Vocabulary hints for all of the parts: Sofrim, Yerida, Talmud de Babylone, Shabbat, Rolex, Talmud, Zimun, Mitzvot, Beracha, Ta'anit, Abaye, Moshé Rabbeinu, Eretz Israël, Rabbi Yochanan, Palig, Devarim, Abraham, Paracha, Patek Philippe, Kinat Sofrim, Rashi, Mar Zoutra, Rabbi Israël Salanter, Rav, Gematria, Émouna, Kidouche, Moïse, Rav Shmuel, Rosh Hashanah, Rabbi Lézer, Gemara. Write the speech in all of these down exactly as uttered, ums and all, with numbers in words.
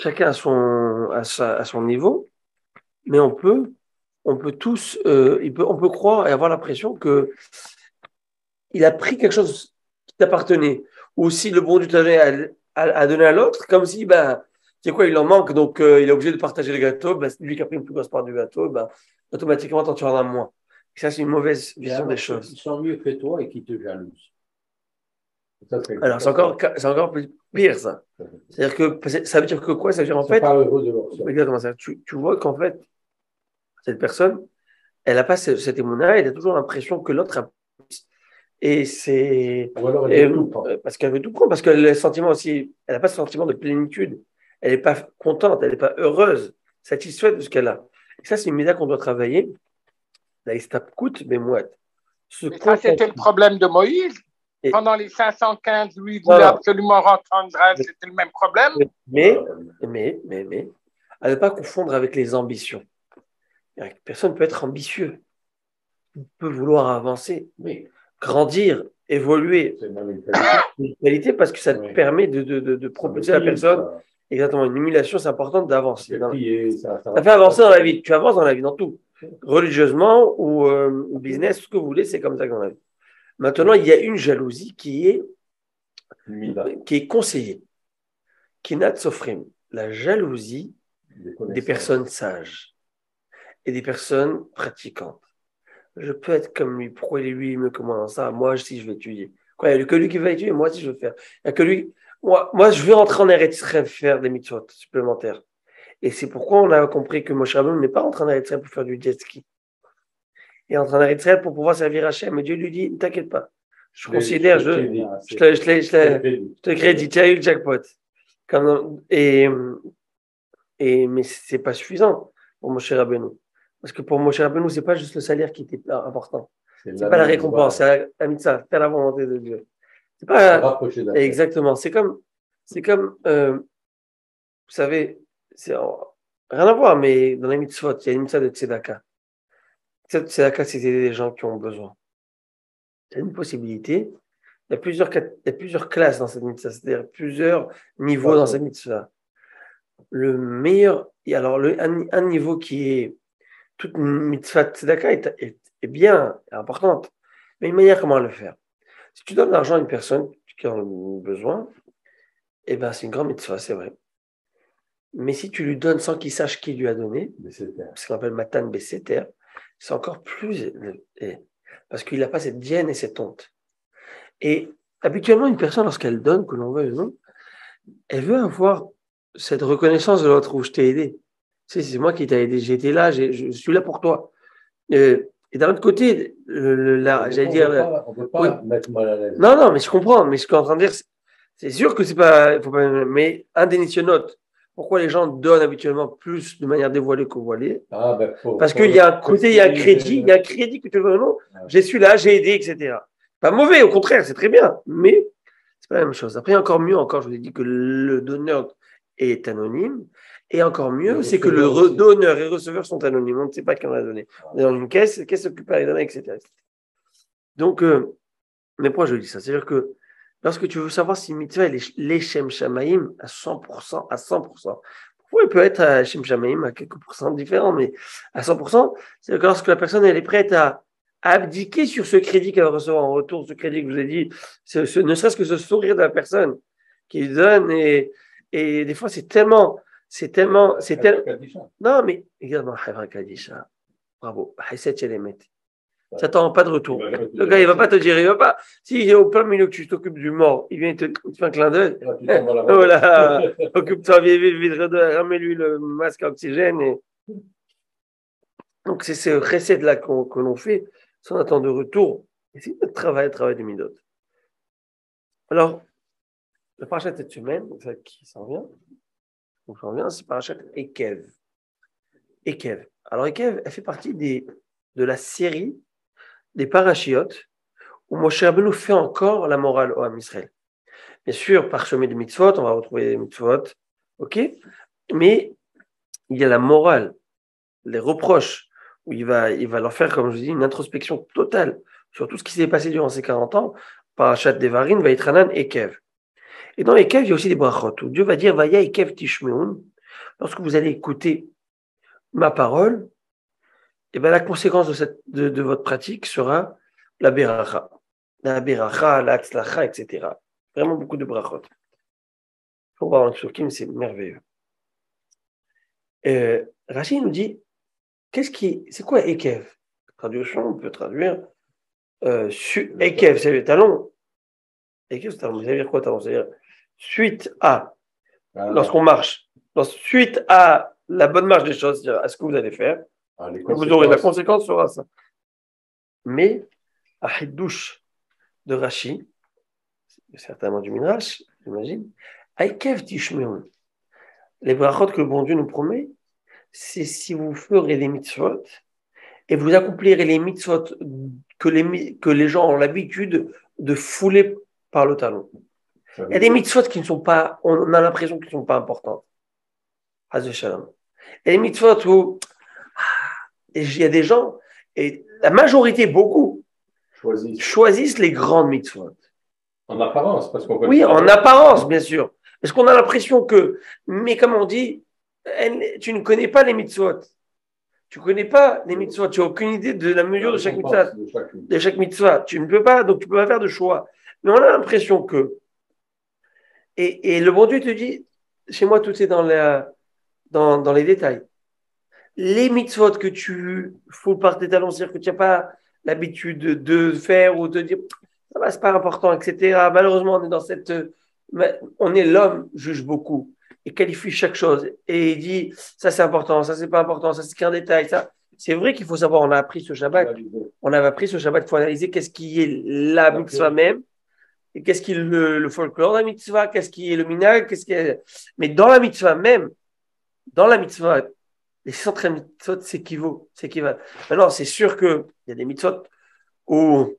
chacun à son, à sa, à son niveau, mais on peut, on peut tous, euh, il peut, on peut croire et avoir l'impression qu'il a pris quelque chose qui t'appartenait. Ou si le bon du tager a, a, a donné à l'autre, comme si, ben, c'est quoi, il en manque, donc euh, il est obligé de partager le gâteau, ben, c'est lui qui a pris une plus grosse part du gâteau, ben, automatiquement, t'en tireras moins. Et ça, c'est une mauvaise vision des choses. Ils sont mieux que toi et qui te jalousent. Alors, c'est encore, c'est encore pire, ça. C'est-à-dire que, ça veut dire que quoi? Ça veut dire, en fait, de tu, tu vois qu'en fait, cette personne, elle n'a pas cette émouna, elle a toujours l'impression que l'autre a plus. Et c'est... Alors, elle et, tout, hein. Parce qu'elle veut tout prendre, parce qu'elle a le sentiment aussi, elle n'a pas ce sentiment de plénitude. Elle n'est pas contente, elle n'est pas heureuse, satisfaite de ce qu'elle a. Et ça, c'est une méda qu'on doit travailler. Là, il se tape coûte, mais moi... Ce mais ça, c'était le problème de Moïse. Et pendant les cinq cent quinze, lui, il voulait absolument rentrer en Israël, c'était le même problème. Mais, mais, mais, mais, à ne pas confondre avec les ambitions. Personne ne peut être ambitieux. On peut vouloir avancer, oui. Grandir, évoluer. C'est une qualité. qualité parce que ça oui. te permet de, de, de, de propulser la personne. Ça. Exactement, une émulation, c'est important d'avancer. Dans... Plié, ça, ça, ça fait avancer dans la vie. Tu avances dans la vie, dans tout. Religieusement ou euh, business, ce que vous voulez, c'est comme ça dans la vie. Maintenant, il y a une jalousie qui est, qui est conseillée. Kinat Sofrim, la jalousie des, des personnes sages et des personnes pratiquantes. Je peux être comme lui, pourquoi il est lui, mieux que moi dans ça, moi si je vais étudier. Quoi, il n'y a que lui qui va étudier, moi si je veux faire. Il n'y a que lui, moi, moi je vais rentrer en Eretz Israël faire des mitzvot supplémentaires. Et c'est pourquoi on a compris que Moshé Rabbeinu n'est pas en train d'Eretz Israël pour faire du jet ski. Et en train d'arrêter pour pouvoir servir Hachem. Mais Dieu lui dit, ne t'inquiète pas. Je mais considère, je, je, te, je, te, je, te, je te crédite, tu as eu le jackpot. Comme, et, et, mais ce n'est pas suffisant pour Moshé Rabbeinu. Parce que pour Moshé Rabbeinu, ce n'est pas juste le salaire qui était important. Ce n'est pas la récompense, c'est la mitzvah, faire la volonté de Dieu. C'est pas, exactement. C'est comme, c'est comme euh, vous savez, c'est, rien à voir, mais dans les mitzvot, il y a une mitzvah de Tzedakah. Tzedakah, c'est aider les gens qui ont besoin. C'est une possibilité. Il y a plusieurs, il y a plusieurs classes dans cette mitzvah, c'est-à-dire plusieurs niveaux dans cette mitzvah. Le meilleur, alors le, un, un niveau qui est, toute mitzvah tzedakah est, est, est bien, est importante, mais une manière comment le faire. Si tu donnes l'argent à une personne qui en a besoin, eh ben, c'est une grande mitzvah, c'est vrai. Mais si tu lui donnes sans qu'il sache qui lui a donné, ce qu'on appelle matan beseter, c'est encore plus parce qu'il n'a pas cette gêne et cette honte. Et habituellement, une personne, lorsqu'elle donne, que l'on veuille ou non, elle veut avoir cette reconnaissance de l'autre où je t'ai aidé. C'est, c'est moi qui t'ai aidé, j'étais là, j'ai, je suis là pour toi. Euh, et d'un autre côté, le, le, la, j'allais dire. Pas, on ne peut pas oui, mettre mal à l'aise. Non, non, mais je comprends. Mais ce que je suis en train de dire, c'est, c'est sûr que c'est pas. Faut pas mais un dénition note. Pourquoi les gens donnent habituellement plus de manière dévoilée que voilée? ah ben faut, Parce qu'il y a un côté, il y a un crédit, il y a un crédit que tu veux vraiment. J'ai su là, j'ai aidé, et cetera. Pas mauvais, au contraire, c'est très bien, mais c'est pas la même chose. Après, encore mieux, encore, je vous ai dit que le donneur est anonyme, et encore mieux, le c'est que le redonneur et le receveur sont anonymes. On ne sait pas qui en a donné. On est dans une caisse, la caisse s'occupe à les donner, et cetera. Donc, euh, mais pourquoi je dis ça? C'est-à-dire que lorsque tu veux savoir si mitzvah est l'Echem Shamaïm à cent pour cent, à cent pour cent, pourquoi il peut être à Echem Shamaïm à quelques pourcents différents, mais à cent pour cent, c'est que lorsque la personne elle est prête à, à abdiquer sur ce crédit qu'elle va recevoir en retour, ce crédit que je vous ai dit, ce, ce, ne serait-ce que ce sourire de la personne qui donne, et, et des fois c'est tellement, c'est tellement, c'est tellement, non mais, regarde dans Hava Kadisha, bravo, Hesed Shelemet. Ça t'attend pas de retour. Le gars, il va pas te dire, il va pas. S'il est au plein milieu que tu t'occupes du mort, il vient te faire un clin d'œil. Ah, voilà, occupe-toi, vite, ramène-lui le masque à oxygène. Et... Donc, c'est ce recette-là qu'on, que l'on fait, sans attendre de retour. Et c'est notre travail, le travail de Midot. Alors, le paracha de cette semaine, c'est qui s'en vient, on s'en vient, c'est le paracha Ekev. Ekev. Alors, Ekev, elle fait partie des, de la série des parachiotes, où Moshé Rabbeinu fait encore la morale au Ham Israël. Bien sûr, parsemé de mitzvot, on va retrouver les mitzvot, ok, mais il y a la morale, les reproches, où il va, il va leur faire, comme je vous dis, une introspection totale sur tout ce qui s'est passé durant ces quarante ans, parachat Devarim, Vayitranan, Ekev. Et dans Ekev, il y a aussi des brachot, où Dieu va dire, Vaya Ekev Tishmeun, lorsque vous allez écouter ma parole, eh bien, la conséquence de, cette, de, de votre pratique sera la Beracha. La Beracha, la Hatzlacha, et cetera. Vraiment beaucoup de brachot. Pour voir en Psukim, c'est merveilleux. Euh, Rashi nous dit, qu'est-ce qui, c'est quoi Ekev? Traduction, on peut traduire euh, su, Ekev, c'est le talon. Ekev, c'est le talon. Ça veut dire quoi, talon? Ça veut dire suite à, voilà, lorsqu'on marche, suite à la bonne marche des choses, c'est-à-dire à ce que vous allez faire, ah, vous aurez la conséquence sera ça. Mais, à Kidouche de Rashi, certainement du Midrash, j'imagine, Ekev tishmeun. Les brachot que le bon Dieu nous promet, c'est si vous ferez des mitzvot et vous accomplirez les mitzvot que les, que les gens ont l'habitude de fouler par le talon. Ça Il y a des mitzvot qui ne sont pas, on a l'impression qu'ils ne sont pas importantes. Hazeh shalom. Il y a des mitzvot où il y a des gens, et la majorité, beaucoup, choisissent, choisissent les grandes mitzvot. En apparence, parce qu'on peut. Oui, en apparence, bien sûr. Parce qu'on a l'impression que, mais comme on dit, elle, tu ne connais pas les mitzvot. Tu ne connais pas les mitzvot. Tu n'as aucune idée de la mesure de chaque, mitzvah, de, chaque... de chaque mitzvah. Tu ne peux pas, donc tu ne peux pas faire de choix. Mais on a l'impression que. Et, et le bon Dieu te dit, chez moi, tout est dans, la, dans, dans les détails. Les mitzvot que tu fous par tes talons, c'est-à-dire que tu n'as pas l'habitude de, de faire ou de dire, ça va, c'est pas important, et cetera. Malheureusement, on est dans cette. On est l'homme, juge beaucoup et qualifie chaque chose et il dit ça c'est important, ça c'est pas important, ça c'est qu'un détail. Ça c'est vrai qu'il faut savoir. On a appris ce Shabbat, on avait appris ce Shabbat. Il faut analyser qu'est-ce qui est la mitzvah même et qu'est-ce qui est le, le folklore de la mitzvah, qu'est-ce qui est le minag, qu'est-ce qui est. Mais dans la mitzvah même, dans la mitzvah, les centres mitzvot s'équivaut, s'équivalent. Alors c'est sûr que il y a des mitzvot où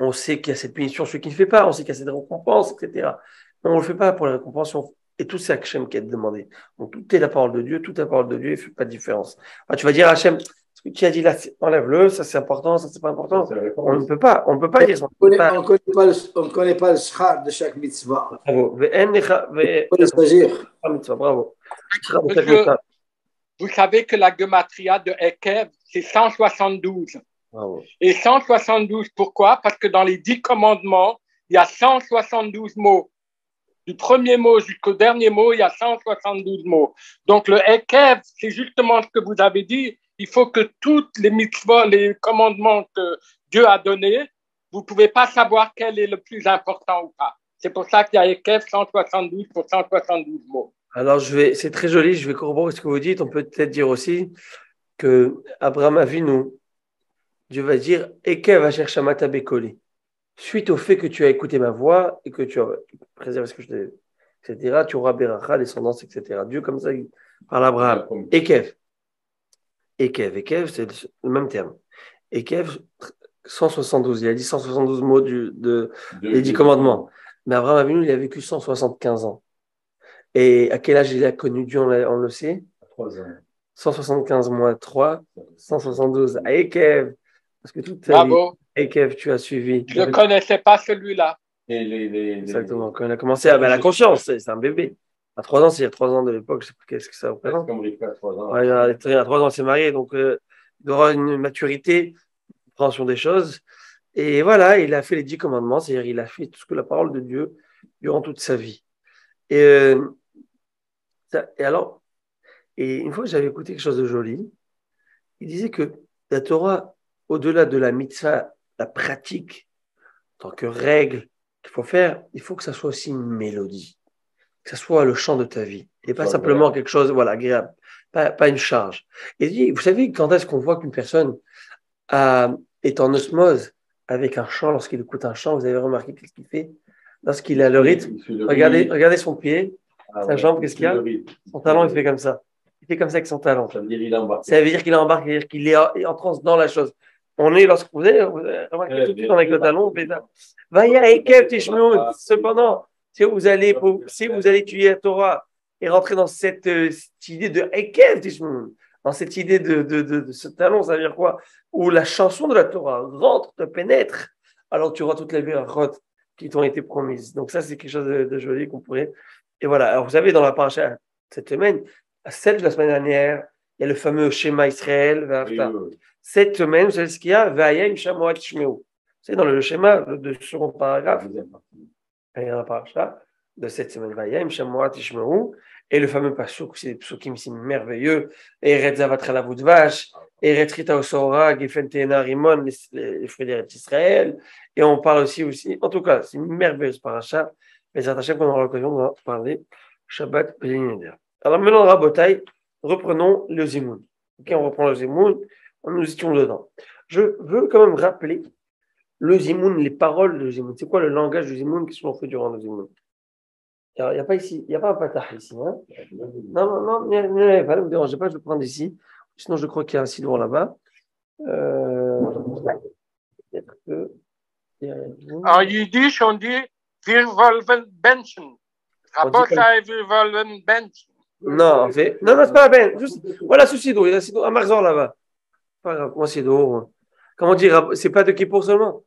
on sait qu'il y a cette punition, celui qui ne fait pas, on sait qu'il y a cette récompense, et cetera. Non, on ne le fait pas pour la récompense. Et tout, c'est Hachem qui est demandé. Donc, tout est la parole de Dieu, toute la parole de Dieu, il ne fait pas de différence. Alors, tu vas dire à Hachem, ce que tu as dit là, enlève-le, ça c'est important, ça c'est pas important. Ça, on ne peut pas, on ne peut pas dire ça. On ne connaît pas le shahar de chaque mitzvah. Bravo. Bravo. Monsieur, vous savez que la gematria de Ekev, c'est cent soixante-douze. Bravo. Et cent soixante-douze, pourquoi? Parce que dans les dix commandements, il y a cent soixante-douze mots. Du premier mot jusqu'au dernier mot, il y a cent soixante-douze mots. Donc, le Ekev, c'est justement ce que vous avez dit. Il faut que toutes les mitzvot, les commandements que Dieu a donnés, vous ne pouvez pas savoir quel est le plus important ou pas. C'est pour ça qu'il y a Ekev cent soixante-douze pour cent soixante-douze mots. Alors, je vais, c'est très joli, je vais corroborer ce que vous dites. On peut peut-être dire aussi que Abraham Avinu, Dieu va dire Ekev asher shamata bekoli. Suite au fait que tu as écouté ma voix et que tu as préservé ce que je t'ai dit, et cetera, tu auras Beracha, descendance, et cetera. Dieu, comme ça, il parle à Abraham. Ekev. Ekev, Ekev, c'est le même terme. Ekev, cent soixante-douze. Il a dit cent soixante-douze mots du, de, de, les dix commandements. Mais Abraham Avinu, il a vécu cent soixante-quinze ans. Et à quel âge il a connu Dieu, on, on le sait ? trois ans. cent soixante-quinze moins trois, cent soixante-douze. À Ekev. Parce que toute ta vie, Ekev, tu as suivi. Je ne connaissais pas celui-là. Et les, les, Exactement. Quand elle a commencé à. Ben, la conscience, c'est un bébé. À trois ans, c'est il y a trois ans de l'époque, je ne sais pas qu'est-ce que ça représente. Ouais, à trois ans, c'est marié, donc euh, il aura une maturité, une compréhension des choses. Et voilà, il a fait les dix commandements, c'est-à-dire il a fait tout ce que la parole de Dieu durant toute sa vie. Et, euh, ça, et alors, et une fois, j'avais écouté quelque chose de joli. Il disait que la Torah, au-delà de la mitzvah, la pratique, en tant que règle qu'il faut faire, il faut que ça soit aussi une mélodie, que ça soit le chant de ta vie, et pas simplement agréable. Quelque chose voilà, agréable, pas, pas une charge. Et vous savez, quand est-ce qu'on voit qu'une personne a, est en osmose avec un chant, lorsqu'il écoute un chant, vous avez remarqué qu'est-ce qu'il fait? Lorsqu'il a le rythme, regardez, regardez son pied, ah, sa ouais, jambe, qu'est-ce qu'il y a? Son talon, il fait comme ça. Il fait comme ça avec son talon. Ça veut dire qu'il embarque. Ça veut dire qu'il embarque, c'est-à-dire qu'il est en transe dans la chose. On est lorsque vous avez remarqué tout de suite avec le talon, Vaya Ekev Tishmeun. Cependant, si vous allez si vous allez étudier la Torah et rentrer dans cette, cette idée de Ekev Tishmeun, dans cette idée de, de, de, de ce talon, ça veut dire quoi? Où la chanson de la Torah rentre, te pénètre, alors tu auras toutes les berachot qui t'ont été promises. Donc ça, c'est quelque chose de, de joli qu'on pourrait. Et voilà. Alors vous savez, dans la paracha cette semaine, celle de la semaine dernière, il y a le fameux schéma Israël, Ve'ahavta. Cette semaine, vous savez ce qu'il y a, Ve'ayem shamoa tishmeu. C'est dans le schéma, le de second paragraphe, il y a un paracha de cette semaine, Ve'ayem shamoa tishmeu, et le fameux pasuk, c'est des psukim si merveilleux, Eretz zavatra la vache, Eretz rita osora, Gefen teena rimon, les fruits d'Eretz Israël, et on parle aussi, aussi, en tout cas, c'est une merveilleuse paracha, mais attachez qu'on aura l'occasion d'en parler, Shabbat, Bélinéder. Alors maintenant, Rabotai, reprenons le Zimun. Okay, on reprend le Zimun, nous étions dedans. Je veux quand même rappeler le Zimun, les paroles de Zimun. C'est quoi le langage du Zimun? Qu'est-ce qu'on fait durant le Zimun? Il n'y a pas ici, il n'y a pas un patah ici. Hein non, non, non, ne vous dérangez pas, je vais le prendre ici. Sinon, je crois qu'il y a un sidron là-bas. Euh... Peut-être que... En yiddish, on dit Wir wollen benchen. Rabotai, wir wollen benchen. Non, c'est... non, non, c'est pas la peine. Juste... Voilà ce sidou, il y a un sidou, un marzor là-bas. Pas grave, moi c'est d'or. Comment dire, c'est pas de Kippour seulement.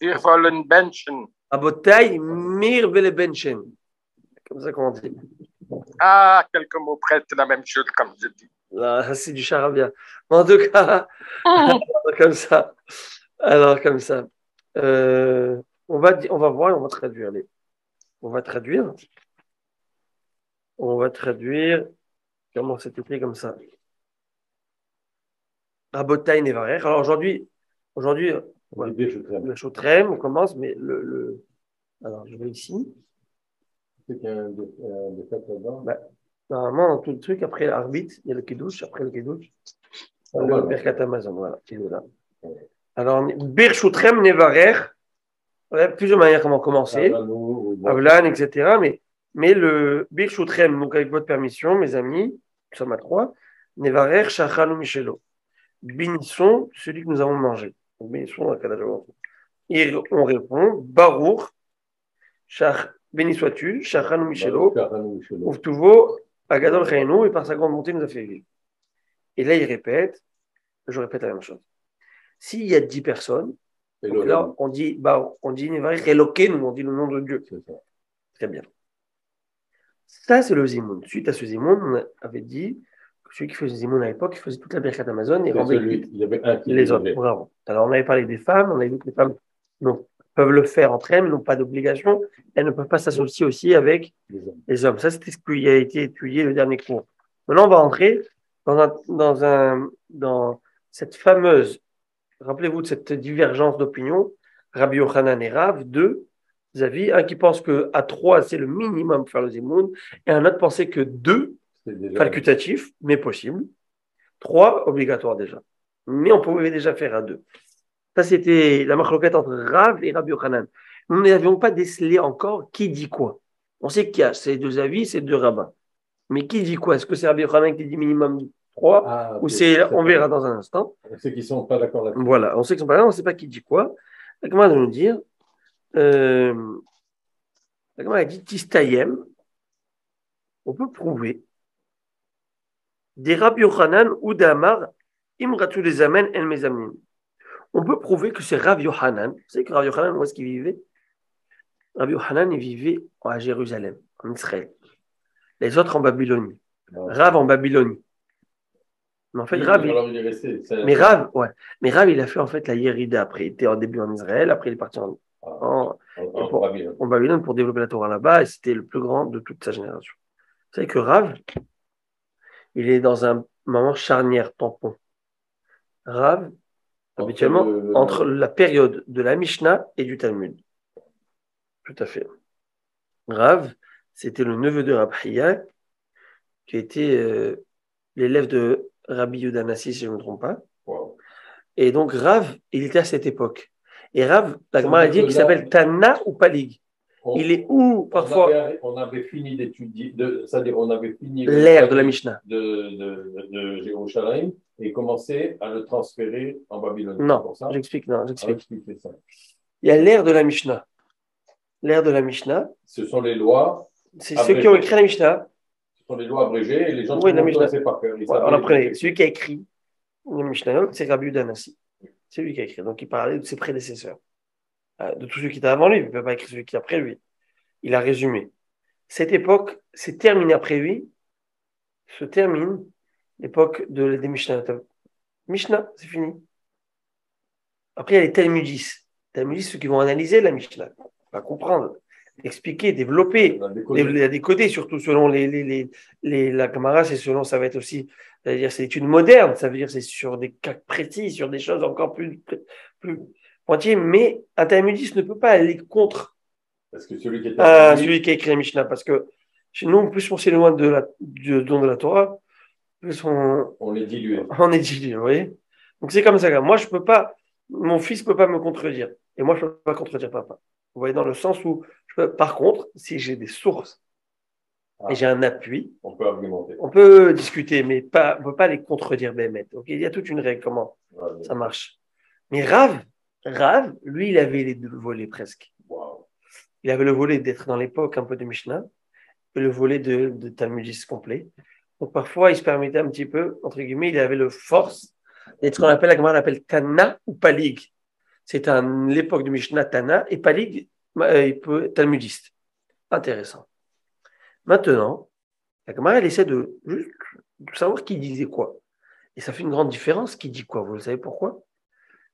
Wir wollen benchen. Rabotai, mir vele benchen. Comme ça qu'on dit. Ah, quelques mots près, c'est la même chose comme je dis. Là, c'est du charabia. En tout cas, mmh. comme ça. Alors, comme ça. Euh, on, va, on va voir et on va traduire. Les... On va traduire. On va traduire. Comment c'est écrit comme ça? Rabotai Nevarer. Alors aujourd'hui, aujourd'hui, ouais, le Chotrem, on commence, mais le, le. Alors je vais ici. Il y a un défaite là-dedans. Bah, normalement, dans tout le truc, après l'arbitre, il y a le Kidouche, après le Kidouche, ah, le voilà. Birkat Hamazon, voilà, qui est là. Alors, Birchotrem Nevarer, il y a plusieurs manières comment commencer, Avlan, et cetera. Mais, mais le Birchotrem, donc avec votre permission, mes amis, nous sommes à trois, Nevarer, Shachanu Michelo. Bénissons celui que nous avons mangé. Bénissons la Kadajou. Et on répond, Baruch, Shach, béni sois-tu, Shachanu Michelo, Ouvtuvo, Agadol Chaynou, et par sa grande bonté nous a fait vivre. Et là, il répète, je répète la même chose. S'il y a dix personnes, donc là, on dit, bah, on dit Nevarech Elokeinu, on dit le nom de Dieu. Très bien. Ça, c'est le Zimun. Suite à ce Zimun, on avait dit que celui qui faisait Zimun à l'époque, il faisait toute la Birkat Hamazon et rendait les autres. Bravo. Alors, on avait parlé des femmes, on avait dit que les femmes non, peuvent le faire entre elles, mais n'ont pas d'obligation. Elles ne peuvent pas s'associer aussi avec les hommes. Les hommes. Ça, c'était ce qui a été étudié le dernier cours. Maintenant, on va entrer dans, un, dans, un, dans cette fameuse, rappelez-vous de cette divergence d'opinion, Rabbi Yochanan et Rav, deux avis, un qui pense qu'à trois, c'est le minimum pour faire le Zimun, et un autre pensait que deux, facultatif, mais possible, trois, obligatoire déjà. Mais on pouvait déjà faire à deux. Ça, c'était la marloquette entre Rav et Rabbi Yochanan. Nous n'avions pas décelé encore qui dit quoi. On sait qu'il y a ces deux avis, ces deux rabbins. Mais qui dit quoi? Est-ce que c'est Rabbi Yochanan qui dit minimum trois ah, ou c'est, c'est on verra dans un instant. On sait qu'ils ne sont pas d'accord là-dessus. Voilà, on sait qu'ils ne sont pas d'accord, on ne sait pas qui dit quoi. La Gemara va nous dire euh, la Gemara dit Tistayem, on peut prouver des Rabbi Yochanan ou d'Amar Imratu les amène El Mezamnin. On peut prouver que c'est Rav Yochanan. Vous savez que Rav Yochanan, où est-ce qu'il vivait? Rav Yochanan, il vivait à Jérusalem, en Israël. Les autres en Babylonie. Non. Rav en Babylonie. Mais en fait, oui, Rav, il... resté, mais, Rav ouais. mais Rav, il a fait en fait la Yerida. Après, il était au début en Israël, après il est parti en, ah, en... en, pour... en Babylone pour développer la Torah là-bas, et c'était le plus grand de toute sa génération. Vous savez que Rav, il est dans un moment charnière, tampon. Rav, habituellement, entre, le... entre la période de la Mishnah et du Talmud. Tout à fait. Rav, c'était le neveu de Rabbi Akiva, qui était euh, l'élève de Rabbi Yehuda, si je ne me trompe pas. Wow. Et donc, Rav, il était à cette époque. Et Rav, la Gemara a dit qu'il s'appelle Tana ou Palig. On, il est où, parfois on avait, on avait fini d'étudier, de, c'est-à-dire on avait fini l'ère de la Mishnah de, de, de, de Jérusalem et commencé à le transférer en Babylone. Non, pour ça. j'explique. Non, j'explique. Ah, ça. Il y a l'ère de la Mishnah. L'ère de la Mishnah. Ce sont les lois. C'est abrégées. Ceux qui ont écrit la Mishnah. Ce sont les lois abrégées et les gens oui, qui ne connaissaient pas. Ouais, on apprenait. Celui qui a écrit la Mishnah, c'est Rabbi Yehuda Hanassi. C'est lui qui a écrit. Donc il parlait de ses prédécesseurs. De tous ceux qui étaient avant lui, il ne peut pas écrire celui qui est après lui. Il a résumé. Cette époque s'est terminée après lui se termine l'époque de, des Mishnah. Mishnah, c'est fini. Après, il y a les Talmudistes. Talmudistes, ceux qui vont analyser la Mishnah, va comprendre, expliquer, développer, la décoder, surtout selon les, les, les, les, la Gemara, c'est selon, ça va être aussi, c'est-à-dire c'est l'étude moderne, ça veut dire c'est sur des cas précis, sur des choses encore plus, plus pointillées, mais un Talmudiste ne peut pas aller contre parce que celui, qui est à, celui qui a écrit la Mishnah, parce que chez nous, plus on s'éloigne de la, du don de la Torah, plus on, on est dilué. On est dilué, vous voyez. Donc c'est comme ça. Moi, je peux pas, mon fils ne peut pas me contredire, et moi, je ne peux pas contredire papa. Vous voyez, dans le sens où, je peux, par contre, si j'ai des sources ah, et j'ai un appui, on peut argumenter, on peut discuter, mais pas, on ne peut pas les contredire, Bémet. Okay, il y a toute une règle, comment ah, oui. ça marche. Mais Rav, Rav, lui, il avait les deux volets presque. Wow. Il avait le volet d'être dans l'époque un peu de Mishnah, et le volet de, de Talmudiste complet. Donc parfois, il se permettait un petit peu, entre guillemets, il avait le force d'être ce qu'on appelle, comment on appelle, Tana ou Palig. C'est un, l'époque du Mishnah Tana et Palig euh, il peut, Talmudiste. Intéressant. Maintenant, la Gemara, elle essaie de, juste, de savoir qui disait quoi. Et ça fait une grande différence qui dit quoi. Vous le savez pourquoi?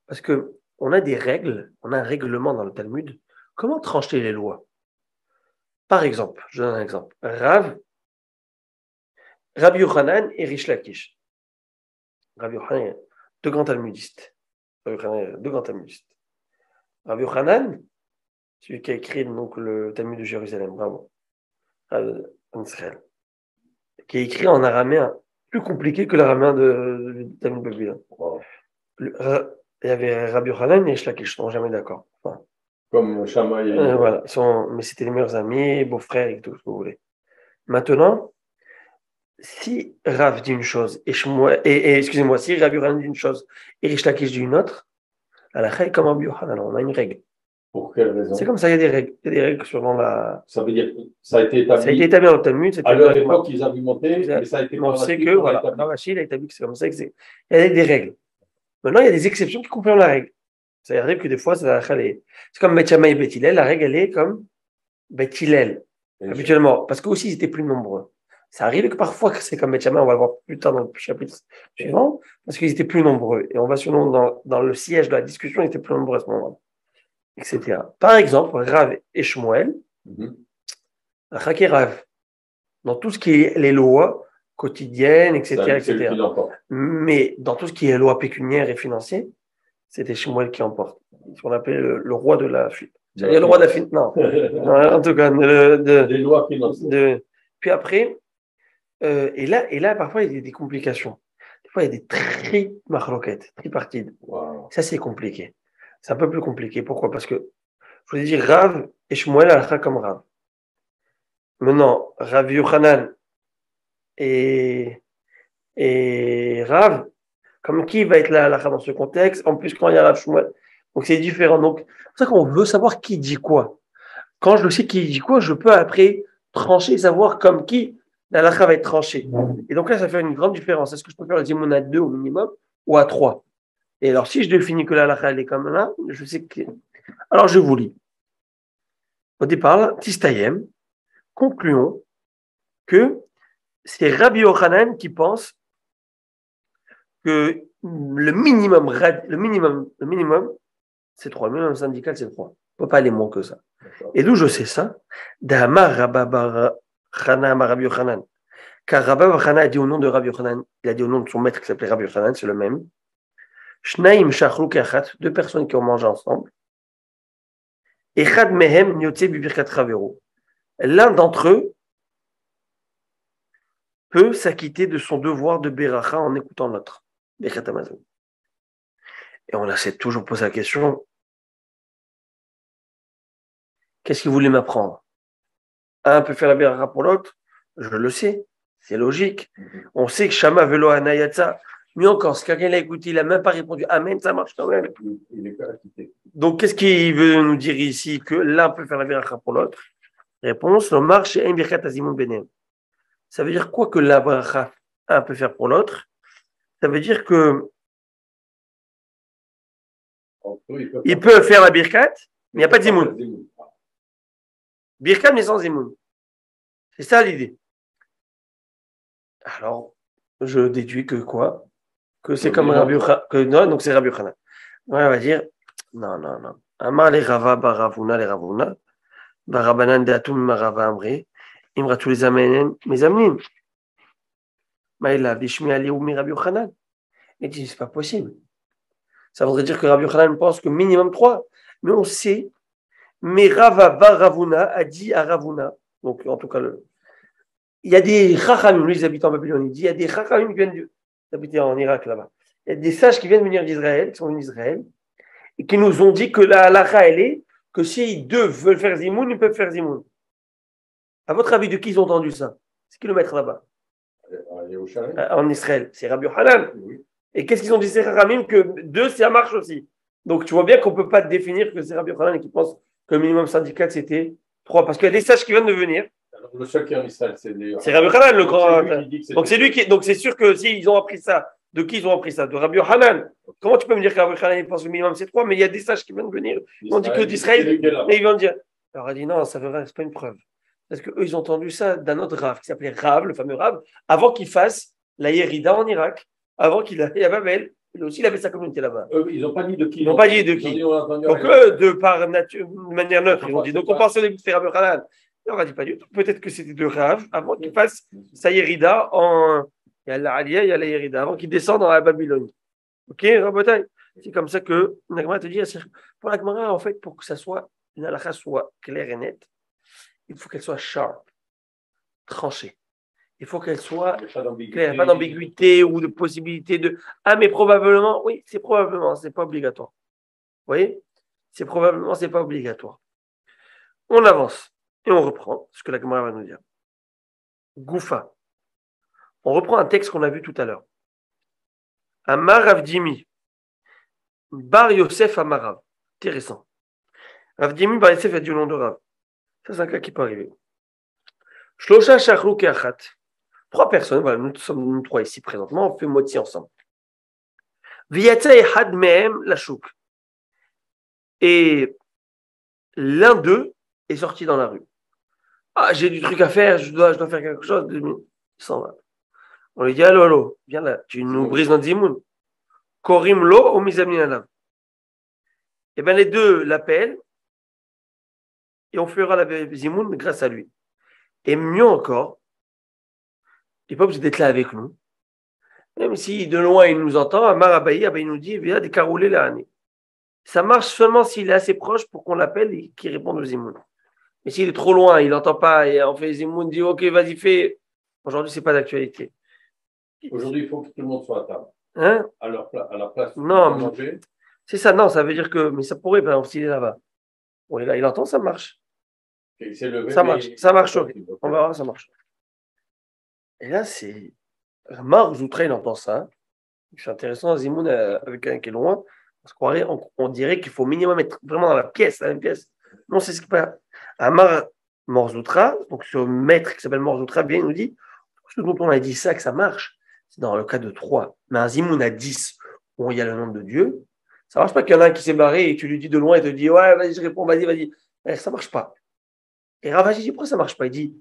Parce qu'on a des règles, on a un règlement dans le Talmud. Comment trancher les lois? Par exemple, je donne un exemple. Rav, Rabbi Yochanan et Rish Lakish. Rabbi Yochanan, deux grands Talmudistes. Deux grands Talmudistes. Rav Yochanan, celui qui a écrit donc, le Talmud de Jérusalem, bravo, qui est écrit en araméen, plus compliqué que l'araméen de, de Talmud de Babylone. Wow. Il y avait Rabbi Yochanan et Shlakish, ils ne sont jamais d'accord. Enfin, comme Shammai et... Euh, voilà, sont, mais c'était les meilleurs amis, beaux-frères et tout ce que vous voulez. Maintenant, si Rav dit une chose, et, Shmuel, et, et excusez-moi, si Rabbi Yochanan dit une chose, et Rish Lakish dit une autre, à la règle comme Rabbi Yochanan, on a une règle. Pour quelle raison? C'est comme ça, il y a des règles, il y a des règles selon la. Ça veut dire, ça a été établi. Ça a été établi dans le Talmud. À leur époque, ils argumentaient, mais ça a été. On sait que, voilà, dans Rashi, il a établi que c'est comme ça que c'est. Il y a des règles. Maintenant, il y a des exceptions qui comprennent la règle. Ça arrive que des fois, ça va aller. C'est comme Beth Shammai et Beth Hillel, la règle, elle est comme Beth Hillel, habituellement, parce qu'eux aussi, ils étaient plus nombreux. Ça arrive que parfois, c'est comme Beth Shammai, on va le voir plus tard dans le chapitre suivant, parce qu'ils étaient plus nombreux. Et on va selon dans, dans le siège de la discussion, ils étaient plus nombreux à ce moment-là, et cetera. Par exemple, Rav et Shmuel, Rachak et Rav, dans tout ce qui est les lois quotidiennes, et cetera, et cetera. Mais dans tout ce qui est lois pécuniaires et financières, c'était Shmuel qui emporte. Ce qu'on appelait le, le roi de la fuite. C'est-à-dire le roi de la fuite, non. non en tout cas, le, de, les lois financières. De... Puis après, Euh, et, là, et là, parfois, il y a des complications. Des fois, il y a des tri-marloquettes, tripartides. Wow. Ça, c'est compliqué. C'est un peu plus compliqué. Pourquoi? Parce que, je vous ai dit, Rav et Shmuel al-Kha comme Rav. Maintenant, Rav Yochanan et, et Rav, comme qui va être là al-Kha dans ce contexte? En plus, quand il y a Rav Shmuel. Donc, c'est différent. Donc, c'est pour ça qu'on veut savoir qui dit quoi. Quand je le sais qui dit quoi, je peux après trancher, savoir comme qui la lacha va être tranchée. Et donc là, ça fait une grande différence. Est-ce que je peux faire le Zimun à deux au minimum ou à trois? Et alors, si je définis que la lacha, elle est comme là, je sais que... Alors, je vous lis. Au départ, Tistayem, concluons que c'est Rabbi Yochanan qui pense que le minimum, le minimum, le minimum, c'est trois. Le minimum syndical, c'est trois. On ne peut pas aller moins que ça. Et d'où je sais ça? D'Amar Rababara Chana ma Rabbi Yochanan. Car Rabbi Chana a dit au nom de Rabbi Yochanan, il a dit au nom de son maître qui s'appelait Rabbi Yochanan, c'est le même. Shnaim shachlu kachat, deux personnes qui ont mangé ensemble. Echad mehem nyotze bibirkat chaveru. L'un d'entre eux peut s'acquitter de son devoir de Beracha en écoutant l'autre. Birkat Hamazon. Et on s'est toujours posé la question, qu'est-ce qu'il voulait m'apprendre? Un peut faire la Beracha pour l'autre, je le sais, c'est logique. Mm-hmm. On sait que Shama velo anayatsa. Mais encore, si quelqu'un l'a écouté, il n'a même pas répondu. Amen, ça marche quand même. Il est pas acquitté. Donc, qu'est-ce qu'il veut nous dire ici? Que l'un peut faire la Beracha pour l'autre. Réponse, le marche et Birkat Azimun Benem. Ça veut dire quoi que la Beracha un peut faire pour l'autre? Ça veut dire que il peut faire la Birkat, mais il n'y a pas de Zimun. Birkat, mais sans Zimun. C'est ça l'idée. Alors, je déduis que quoi? Que c'est comme Rabbi Yochanan. Non, donc c'est Rabbi Yochanan. Ouais, on va dire, non, non, non. Amar les Rava, Baravuna, les Ravuna, Barabanan de Atum, Marava Amri, Imra tous les Amenen, mes Amnim. Maïla, Bishmi Ali ou Mirabi Yochanan. Il dit, c'est pas possible. Ça voudrait dire que Rabbi Yochanan pense que minimum trois. Mais on sait, mais Rava Baravuna a dit à Ravuna, donc en tout cas, le, il y a des Chachamim, lui, ils habitent en Babylone, il dit, il y a des Chachamim qui viennent d'habiter en Irak là-bas. Il y a des sages qui viennent venir d'Israël, qui sont venus d'Israël, et qui nous ont dit que la halakha, elle est, que si deux veulent faire Zimun, ils peuvent faire Zimun. À votre avis, de qui ils ont entendu ça? C'est qui le maître là-bas? En Israël, c'est Rabbi Yochanan. Oui. Et qu'est-ce qu'ils ont dit, ces Chachamim? Que deux, ça marche aussi. Donc tu vois bien qu'on ne peut pas définir que c'est Rabbi Yochanan et qui pense que le minimum syndical c'était trois, parce qu'il y a des sages qui viennent de venir. Alors, le seul qui a mis ça, c'est les... c'est Rabbi Yochanan le grand. Donc c'est lui qui. Donc c'est sûr que s'ils ont appris ça, de qui ils ont appris ça? De Rabbi Yochanan. Comment tu peux me dire que Rabbi Yochanan pense que le minimum c'est trois, mais il y a des sages qui viennent de venir. Ils ont dit que d'Israël, et ils vont dire. Alors elle dit non, ça veut rien, c'est pas une preuve, parce que eux ils ont entendu ça d'un autre Rav qui s'appelait Rav, le fameux Rav, avant qu'il fasse la Yerida en Irak, avant qu'il aille à Babel. Lui aussi, il avait sa communauté là-bas. Eux, ils n'ont pas dit de qui. Ils n'ont pas dit de qui. Dit, donc, eux, de par nature, de manière neutre, ils ont dit. Donc, on pensait au début que c'était Rabbi Yochanan. On n'a dit pas du tout. Peut-être que c'était de Rav avant qu'il fasse sa Yerida en. Il y a la Aliyah, il y a la Yerida, avant qu'il descende dans la Babylone. Ok, Rabotai. C'est comme ça que la Gemara te dit. Pour la Gemara, en fait, pour que ça soit, une halakha soit claire et nette, il faut qu'elle soit sharp, tranchée. Il faut qu'elle soit claire, pas d'ambiguïté ou de possibilité de « Ah, mais probablement, oui, c'est probablement, c'est pas obligatoire. » Vous voyez ? C'est probablement, c'est pas obligatoire. On avance et on reprend ce que la Gemara va nous dire. Goufa. On reprend un texte qu'on a vu tout à l'heure. Amar Avdimi, Bar Yosef Amarav. Intéressant. Avdimi, Bar Yosef a dit le nom de Rav. Ça, c'est un cas qui peut arriver. Shlosha Shachrouk et Achat. Trois personnes, voilà, nous sommes nous trois ici présentement, on fait moitié ensemble. Et l'un d'eux est sorti dans la rue. Ah, j'ai du truc à faire, je dois, je dois faire quelque chose. Il s'en va. On lui dit, allô, allô, viens là, tu nous brises notre Zimun. Korim lo ou mizamninanam. Eh bien, les deux l'appellent et on fera la Zimun grâce à lui. Et mieux encore, il n'est pas obligé d'être là avec nous. Même si de loin il nous entend, Amar Abaye, Abaye nous dit, viens décarouler la année. Ça marche seulement s'il est assez proche pour qu'on l'appelle et qu'il réponde aux Zimoun. Mais s'il est trop loin, il n'entend pas, et on fait Zimoun, dit ok, vas-y, fais. Aujourd'hui, ce n'est pas d'actualité. Aujourd'hui, il faut que tout le monde soit à table. Hein? À, leur pla- à leur place. Non, manger. C'est ça, non, ça veut dire que. Mais ça pourrait, par exemple, s'il est là-bas. Bon, il, il entend, ça marche. Il s'est levé, ça marche, mais... ça marche. Okay. On va voir, ça marche. Et là, c'est. Mar Zoutra, il entend ça. C'est intéressant, Zimun, avec quelqu'un qui est loin, on, se croirait, on, on dirait qu'il faut minimum être vraiment dans la pièce, la même pièce. Non, c'est ce qui passe. Amar Mar Zoutra, donc ce maître qui s'appelle Mar Zoutra, bien, il nous dit ce dont on a dit ça, que ça marche, c'est dans le cas de trois. Mais un Zimun à dix, où il y a le nom de Dieu, ça ne marche pas qu'il y en a un qui s'est barré et tu lui dis de loin et te dit ouais, vas-y, je réponds, vas-y, vas-y. Eh, ça ne marche pas. Et Rav Ashi dit pourquoi ça ne marche pas? Il dit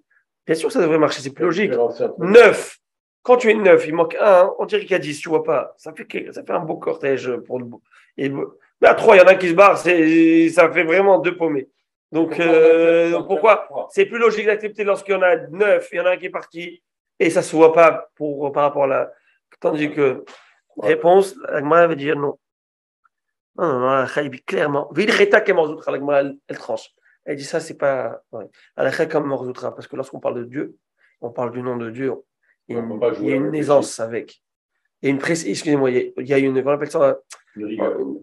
bien sûr, ça devrait marcher, c'est plus logique. neuf. Quand tu es neuf, il manque un, on dirait qu'il y a dix, tu vois pas. Ça fait, ça fait un beau cortège pour le beau. Et, mais à trois, il y en a qui se barrent, c'est, ça fait vraiment deux paumés. Donc pourquoi, euh, donc pourquoi c'est plus logique d'accepter lorsqu'il y en a neuf, il y en a un qui est parti et ça se voit pas pour, par rapport à la. Tandis que, ouais. Réponse, la Gemara va dire non. Non, non, non, elle dit clairement. Vilreta qui est Mar Zoutra, la Gemara, elle tranche. Elle dit ça, c'est pas. Alakha comme Mar Zoutra, parce que lorsqu'on parle de Dieu, on parle du nom de Dieu. Il y a une, il y a une aisance avec. Il y a une presse. Excusez-moi, il y a une. On appelle ça. Une,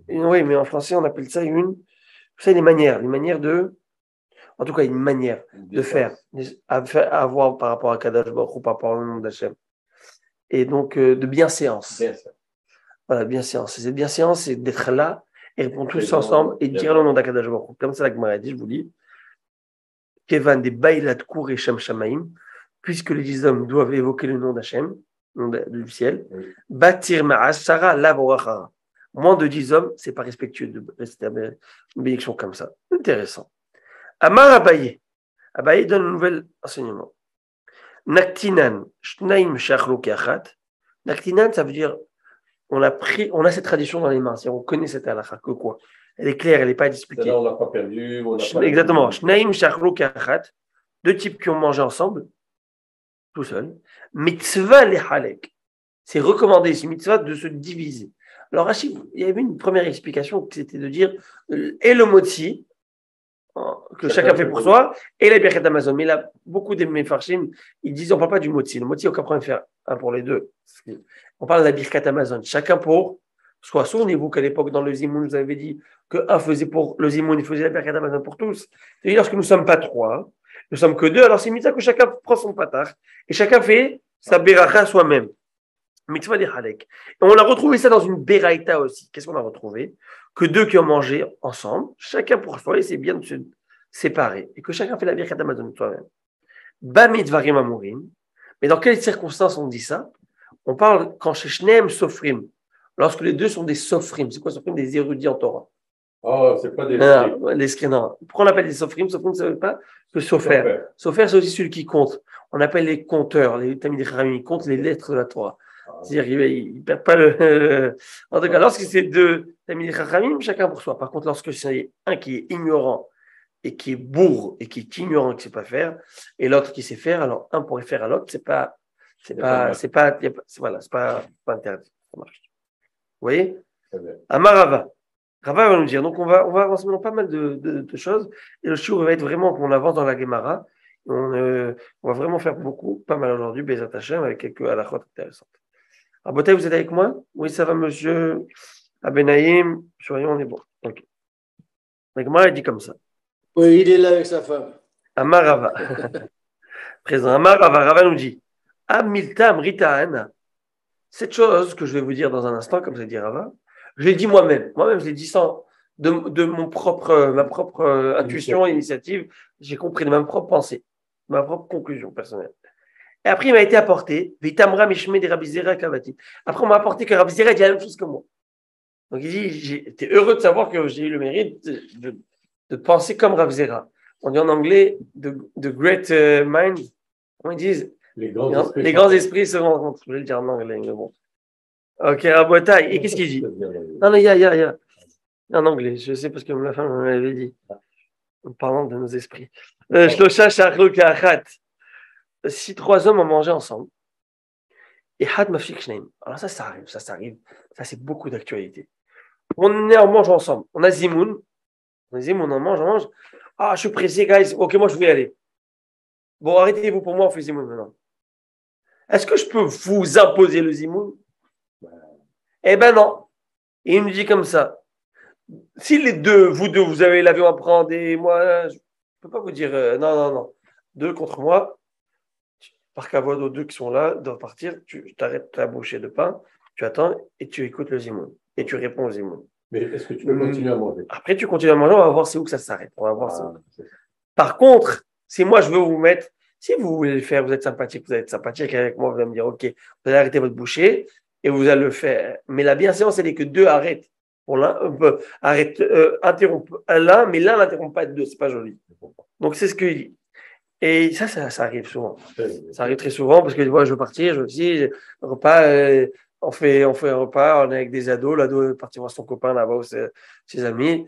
une, oui, mais en français, on appelle ça une. Vous savez, les manières. Une manière de. En tout cas, une manière une de faire. À, à avoir par rapport à Kadash Baruch ou par rapport au nom d'Hachem. Et donc, euh, de bienséance. Bien. Voilà, bienséance. Et cette bienséance, c'est d'être là et répondre tous ensemble et dire le nom d'Hakadash Baruch. Comme ça, la Gemara dit, je vous lis. Kevan des Bailat Kour et Shem Shamaim. Puisque les dix hommes doivent évoquer le nom d'Hachem, le nom du ciel, Batir Ma'ashara Lavorachara. Moins de dix hommes, c'est pas respectueux de rester à une bénédiction comme ça. Intéressant. Amar Abaye. Abaye donne un nouvel enseignement. Naktinan, Shnaim Shachlouk Yachat. Naktinan, ça veut dire on a pris, on a cette tradition dans les mains, c'est-à-dire on connaît cette halakha, que quoi? Elle est claire, elle n'est pas discutée. On l'a pas perdu. On l'a Exactement. Shnaim Shachlouk Yachat, deux types qui ont mangé ensemble, tout seul. Mitzvah les halek. C'est recommandé, c'est mitzvah de se diviser. Alors, Rashi, il y avait une première explication, c'était de dire et le motzi, que chacun fait pour soi, et la Birkat Hamazon. Mais là, beaucoup des mefarshim, ils disent on ne parle pas du motzi. Le motzi, on comprend faire un pour les deux. On parle de la Birkat Hamazon. Chacun pour soi. Souvenez-vous qu'à l'époque, dans le Zimun, vous avez dit qu'un faisait pour le Zimun, il faisait la Birkat Hamazon pour tous. C'est-à-dire, lorsque nous ne sommes pas trois, nous ne sommes que deux, alors c'est mitzvah que chacun prend son patach, et chacun fait sa Beracha soi-même. Mitzvah des Halek. Et on a retrouvé ça dans une Beraïta aussi. Qu'est-ce qu'on a retrouvé? Que deux qui ont mangé ensemble, chacun pour soi, et c'est bien de se séparer. Et que chacun fait la Birkat Hamazon soi-même. Bamidvarim Amourim. Mais dans quelles circonstances on dit ça? On parle quand chez Shneim Sofrim. Lorsque les deux sont des Sofrim. C'est quoi Sofrim? Des érudits en Torah. Oh, c'est pas des. Non, non, les, non. Pourquoi on appelle les Sofrim? Sofrim, ça ne veut pas que Sofer. Sofer, c'est aussi celui qui compte. On appelle les compteurs, les Tamid Chachamim, ils comptent les lettres de la Torah. C'est-à-dire qu'il ne perd pas le. Euh, en tout cas, lorsque c'est deux Tamid Chachamim, chacun pour soi. Par contre, lorsque c'est un qui est ignorant et qui est bourre et qui est ignorant et qui ne sait pas faire, et l'autre qui sait faire, alors un pourrait faire à l'autre, c'est pas, c'est pas, c'est pas, pas, c'est, voilà, c'est pas, c'est pas interdit. Ça marche. Vous voyez? Amar Rava. Rava va nous dire. Donc on va, on va avancer dans pas mal de, de, de choses. Et le shiur va être vraiment qu'on avance dans la Gemara. On, euh, on va vraiment faire beaucoup, pas mal aujourd'hui, Bezat Hashem, avec quelques halakhot intéressantes. Abotai, vous êtes avec moi? Oui, ça va, monsieur Abenaïm. Soyons, on est bon. Ok. La Gemara, elle dit comme ça. Oui, il est là avec sa femme. Amar Rava. Présent. Amar Rava. Rava nous dit. Amiltam Rita'ana. Cette chose que je vais vous dire dans un instant, comme ça dit Rava, je l'ai dit moi-même. Moi-même, je l'ai dit sans, de, de mon propre, ma propre euh, intuition, initiative. J'ai compris de ma propre pensée, de ma propre conclusion personnelle. Et après, il m'a été apporté, Vitamra Mishme de Rabbi Zera Kavati. Après, on m'a apporté que Rabbi Zera dit la même chose que moi. Donc, il dit, j'étais heureux de savoir que j'ai eu le mérite de, de, de penser comme Rabbi Zera. On dit en anglais, the, the great uh, mind. Comment ils disent? Les grands, les, esprits les grands esprits se rencontrent. Je vais le dire en anglais, mais bon. Ok, Rabotai. Et qu'est-ce qu'il dit? Non, non, il y a, il y a, il y a. En anglais, je sais parce que la femme m'avait dit. En parlant de nos esprits. Shlosha Shachlouk Achat. Si trois hommes ont mangé ensemble. Et Had Mafik Shneim. Alors ça, ça arrive, ça, ça arrive. Ça, c'est beaucoup d'actualité. On est en mange ensemble. On a Zimun. On a Zimun, on mange, on mange. Ah, je suis pressé, guys. Ok, moi, je voulais aller. Bon, arrêtez-vous pour moi, on fait Zimun maintenant. Est-ce que je peux vous imposer le Zimun? Eh ben non. Et il nous dit comme ça. Si les deux, vous deux, vous avez l'avion à prendre et moi, je ne peux pas vous dire euh, non, non, non. Deux contre moi, par qu'à voix aux deux qui sont là, doivent partir, tu t'arrêtes ta bouchée de pain, tu attends et tu écoutes le Zimun. Et tu réponds au Zimun. Mais est-ce que tu peux mmh. continuer à manger? Après, tu continues à manger, on va voir c'est où que ça s'arrête. On va voir ah, ça. Par contre, si moi, je veux vous mettre, si vous voulez le faire, vous êtes sympathique, vous êtes sympathique avec moi, vous allez me dire, OK, vous allez arrêter votre bouchée. Et vous allez le faire. Mais la bienséance, elle est que deux arrêtent. Pour l'un, euh, arrête, euh, interrompt l'un, mais l'un n'interrompt pas deux. C'est pas joli. Donc, c'est ce qu'il dit. Et ça, ça, ça arrive souvent. Ça arrive très souvent parce que moi, je veux partir, je veux aussi, repas, euh, on, fait, on fait un repas, on est avec des ados. L'ado est parti voir son copain là-bas ou ses, ses amis.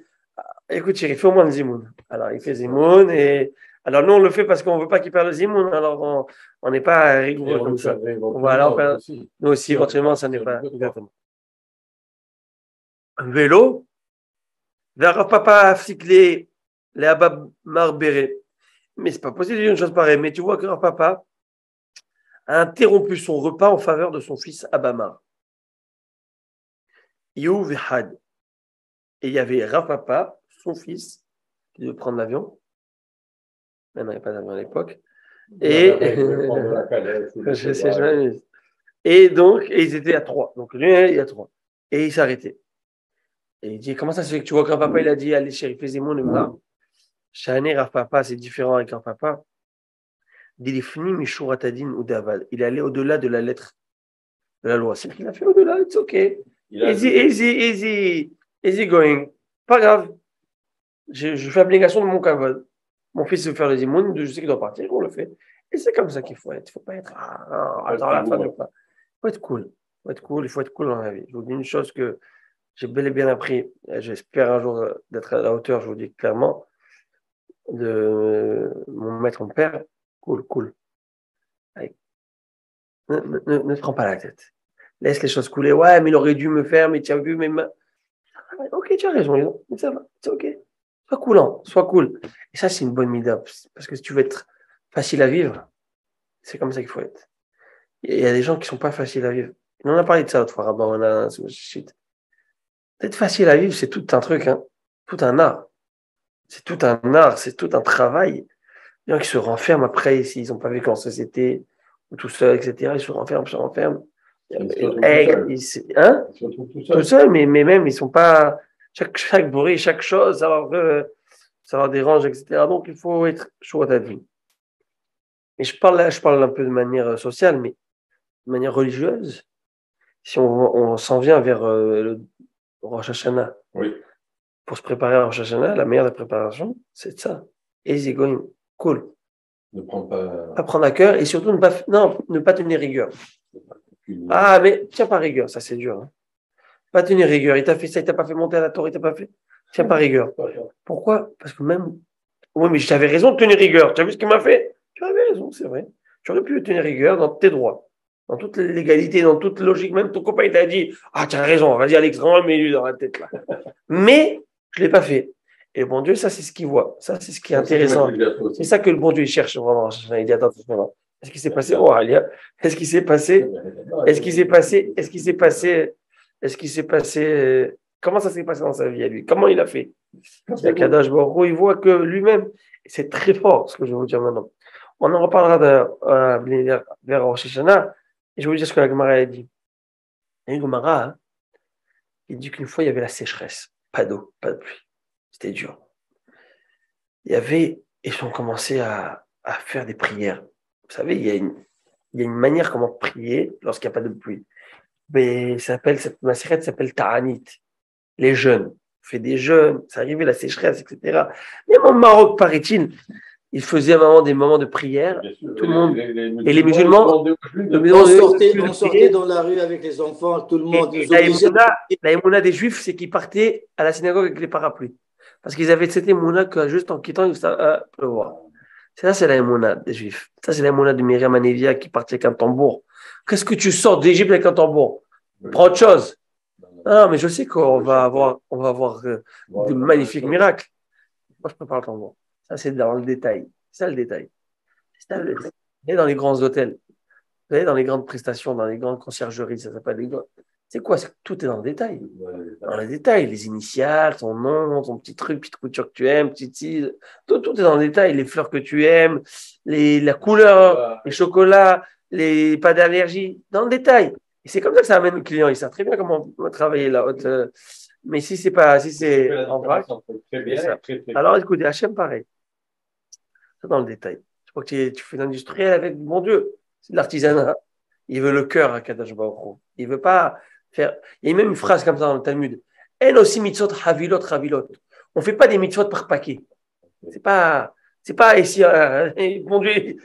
Écoute, chérie, fais au moins le Zimoun. Alors, il fait Zimoun et. Alors, nous, on le fait parce qu'on ne veut pas qu'il perde le Zimun. Alors, on n'est pas rigoureux comme ça. Voilà, on perd... aussi. Nous aussi, éventuellement, ça n'est pas... Exactement. Un vélo. Papa les béré. Mais ce n'est pas possible de dire une chose pareille. Mais tu vois que papa a interrompu son repas en faveur de son fils Abamar. You Vihad. Et il y avait Rav Papa, son fils, qui devait prendre l'avion. Il n'y avait pas d'avion à l'époque. Et... Je sais, je m'amuse. Et donc, et ils étaient à trois. Donc, lui, il y a trois. Et il s'arrêtait. Et il dit, comment ça se fait que tu vois, quand papa, il a dit, allez, chérie, fais-moi mon émouna. Chané, Rav Papa, c'est différent avec Rav Papa. Il est allé au-delà de la lettre de la loi. C'est qu'il a fait au-delà, it's OK. Easy, easy, easy, easy going. Pas grave. Je, je fais l'obligation de mon cavale. Mon fils veut faire le Zimun, je sais qu'il doit partir, on le fait. Et c'est comme ça qu'il faut être. Il ne faut pas être ah, ah, dans la fin de quoi. Il faut être cool. Il faut être cool. Il faut être cool dans la vie. Je vous dis une chose que j'ai bel et bien appris. Et j'espère un jour d'être à la hauteur, je vous dis clairement, de mon maître, mon père. Cool, cool. Allez. Ne, ne, ne te prends pas la tête. Laisse les choses couler. Ouais, mais il aurait dû me faire, mais tu as vu, mais... Ok, tu as raison, ils ont. Mais ça va, c'est ok. Sois coulant, sois cool. Et ça, c'est une bonne mida. Parce que si tu veux être facile à vivre, c'est comme ça qu'il faut être. Il y a des gens qui ne sont pas faciles à vivre. On en a parlé de ça l'autre fois, Rabba, on a... D'être facile à vivre, c'est tout un truc, hein. Tout un art. C'est tout un art, c'est tout un travail. Les gens qui se renferment après, s'ils n'ont pas vécu en société, ou tout seul, et cetera, ils se renferment, se renferment. Ils se retrouvent tout seuls, tout seul, mais, mais même, ils ne sont pas... Chaque, chaque bruit, chaque chose, ça leur, euh, ça leur dérange, et cetera. Donc, il faut être chaud à ta vie. Et je parle, là, je parle un peu de manière sociale, mais de manière religieuse. Si on, on s'en vient vers euh, le Rosh Hashanah, oui. Pour se préparer à Rosh Hashanah, la meilleure des préparations, c'est de ça. Easy going, cool. Ne prends pas... pas prendre à cœur et surtout ne pas, non, ne pas tenir rigueur. Ah, mais tiens pas rigueur, ça c'est dur. Hein. Pas tenir rigueur. Il t'a fait ça, il t'a pas fait monter à la tour, il t'a pas fait. Tiens pas rigueur. Pourquoi ? Parce que même. Oui, mais j'avais raison de tenir rigueur. Tu as vu ce qu'il m'a fait ? Tu avais raison, c'est vrai. Tu aurais pu tenir rigueur dans tes droits, dans toute légalité, dans toute logique. Même ton copain, il t'a dit : ah, tu as raison, vas-y, Alex, rends-moi lui dans la tête là. Mais je ne l'ai pas fait. Et le bon Dieu, ça, c'est ce qu'il voit. Ça, c'est ce qui est intéressant. C'est ça que le bon Dieu, il cherche vraiment. Il dit : attends, attends. Est-ce qu'il s'est passé ? Oh, Alia. Est-ce qu'il s'est passé ? Est-ce qu'il s'est passé ? Est-ce qu'il s'est passé ? Est-ce qu'il s'est passé... Comment ça s'est passé dans sa vie à lui ? Comment il a fait ? Kadosh Baruch Hu, il voit que lui-même, c'est très fort, ce que je vais vous dire maintenant. On en reparlera de, euh, vers Rosh Hashanah, et je vais vous dire ce que la Gemara a dit. Il y a une Gemara, hein, il dit qu'une fois, il y avait la sécheresse. Pas d'eau, pas de pluie. C'était dur. Il y avait... Ils ont commencé à, à faire des prières. Vous savez, il y a une, il y a une manière comment prier lorsqu'il n'y a pas de pluie. Mais ça s'appelle, cette macérette s'appelle Ta'anit. Les jeûnes. On fait des jeûnes, ça arrivait, la sécheresse, et cetera. Même au Maroc, paraît-il, ils faisaient à un moment des moments de prière. Sûr, tout le monde. Les, les, les et les musulmans. On sortait, on sortait dans la rue avec les enfants, tout le monde. Et, et la, émouna, la émouna des Juifs, c'est qu'ils partaient à la synagogue avec les parapluies. Parce qu'ils avaient cette émouna que juste en quittant, ils savaient pleuvoir. Ça, c'est la émouna des Juifs. Ça, c'est la émouna de Myriam Anevia qui partait avec un tambour. Qu'est-ce que tu sors d'Égypte avec un tambour ? Prends autre chose. Ah, mais je sais qu'on va avoir, on va avoir euh, de magnifiques miracles. Moi, je prépare le tambour. Ça, c'est dans le détail. C'est ça, le détail. C'est ça, le détail. Et dans les grands hôtels, vous savez, dans les grandes prestations, dans les grandes conciergeries, ça s'appelle les... C'est quoi ? C'est que tout est dans le détail. Dans le détail, les initiales, ton nom, ton petit truc, petite couture que tu aimes, petite cise, tout, tout est dans le détail. Les fleurs que tu aimes, les, la couleur, les chocolats, les pas d'allergie, dans le détail. Et c'est comme ça que ça amène le client. Il sait très bien comment travailler la haute. Euh, mais si c'est pas, si c'est en vrac, alors écoutez, Hachem pareil. Ça dans le détail. Je crois que tu, tu fais l'industriel avec mon Dieu. C'est de l'artisanat. Il veut le cœur à Kadosh Baruch Hu. Il veut pas faire. Il y a même une phrase comme ça dans le Talmud. En aussi mitzvot havilot havilot. On fait pas des mitzvot par paquet. C'est pas. C'est pas ici, euh, mon Dieu, il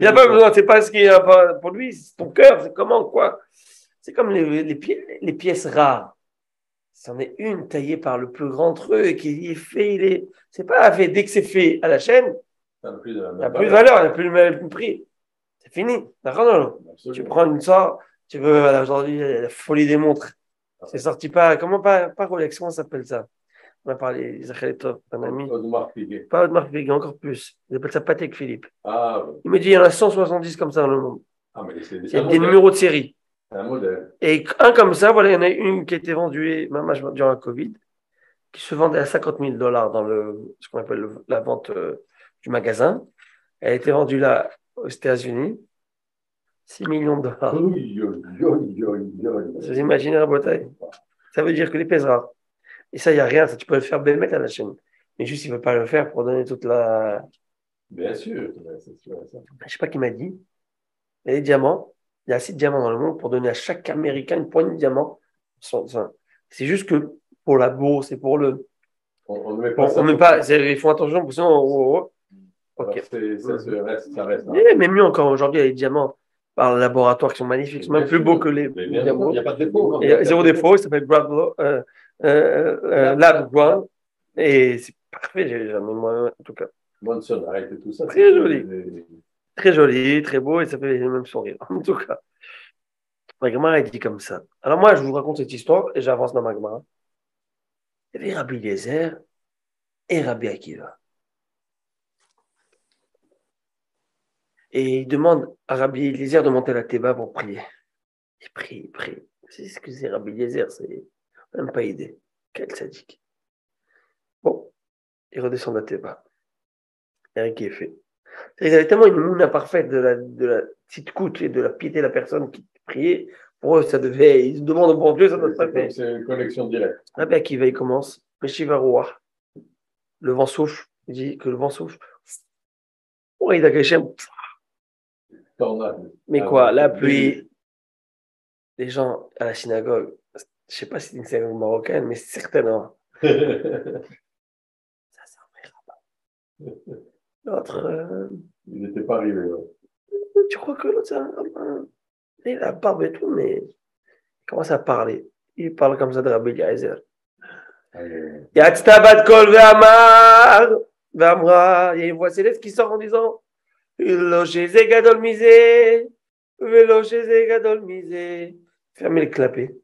n'a pas besoin, c'est pas ce qui est pour lui, c'est ton cœur, c'est comment, quoi. C'est comme les, les, pi- les pièces rares. C'en est une taillée par le plus grand d'entre eux, qui est fait, il est. C'est pas fait, dès que c'est fait à la chaîne, ça n'a plus de valeur, ça n'a plus le même prix. C'est fini, d'accord, non ? Tu prends une sorte, tu veux, voilà, aujourd'hui, la folie des montres. Ah. C'est sorti pas, comment, pas, pas Rolex, comment ça s'appelle ça ? On a parlé des top, un ami. Pas de marque Piguet, encore plus. Ils appellent ça Patek Philippe. Ah, oui. Il me dit, il y en a cent soixante-dix comme ça dans le monde. Ah, mais c'est des, c'est des numéros de série. C'est un modèle. Et un comme ça, voilà, il y en a une qui a été vendue, même durant la Covid, qui se vendait à cinquante mille dollars dans le, ce qu'on appelle le, la vente euh, du magasin. Elle a été vendue là, aux États-Unis, six millions de dollars. Oui, oui, oui, oui. Vous imaginez la bataille ? Ça veut dire que les pièces rares. Et ça, il n'y a rien. Ça, tu peux le faire bémet à la chaîne. Mais juste, il ne veut pas le faire pour donner toute la... Bien sûr. C'est sûr, ça. Je ne sais pas qui m'a dit. Il y a des diamants. Il y a assez de diamants dans le monde pour donner à chaque Américain une poignée de diamants. C'est juste que pour la bourse et pour le... On ne met pas... On met pas... Ils font attention. Pour ça, on... Okay. C'est, ça, ça reste, ça reste. Yeah, mais mieux encore, aujourd'hui, il y a des diamants par le laboratoire qui sont magnifiques, c'est même plus beaux que les, les diamants. Il n'y a pas de défaut. Il y a zéro défaut, il s'appelle Bradlow, euh, euh, euh, Lab One, et c'est parfait, j'ai jamais moi, en tout cas. Monson, arrêtez tout ça. Très c'est joli. Les... Très joli, très beau, et ça fait le même sourire, en tout cas. Ma Gemara, elle dit comme ça. Alors moi, je vous raconte cette histoire, et j'avance dans ma Gemara. Il y avait Rabbi Lézer et Rabbi Akiva. Et il demande à Rabbi Lézer de monter à la Théba pour prier. Il prie, il prie. C'est ce que c'est Rabbi Lézer, c'est même pas aidé. Quel sadique. Bon, il redescend de la Théba. Il n'y a rien qui est fait. Ils avaient tellement une mouna parfaite de la, de la petite coute et de la piété de la personne qui priait. Pour eux, ça devait. Ils se demandent au bon Dieu, ça doit se passer. C'est une connexion directe. Rabbi Akiva, il commence. Le vent souffle. Il dit que le vent souffle. Oh, il a caché. Tornade. Mais quoi, ah, la pluie, les gens à la synagogue, je ne sais pas si c'est une synagogue marocaine, mais certainement. Ça ne servira pas. L'autre. Euh... Il n'était pas arrivé. Ouais. Tu crois que l'autre, ça... il a la barbe et tout, mais il commence à parler. Il parle comme ça de Rabbi Lézer. Yatsta bat kol ve'amar ve'amra. Il y a une voix céleste qui sort en disant. Fermez le clapet.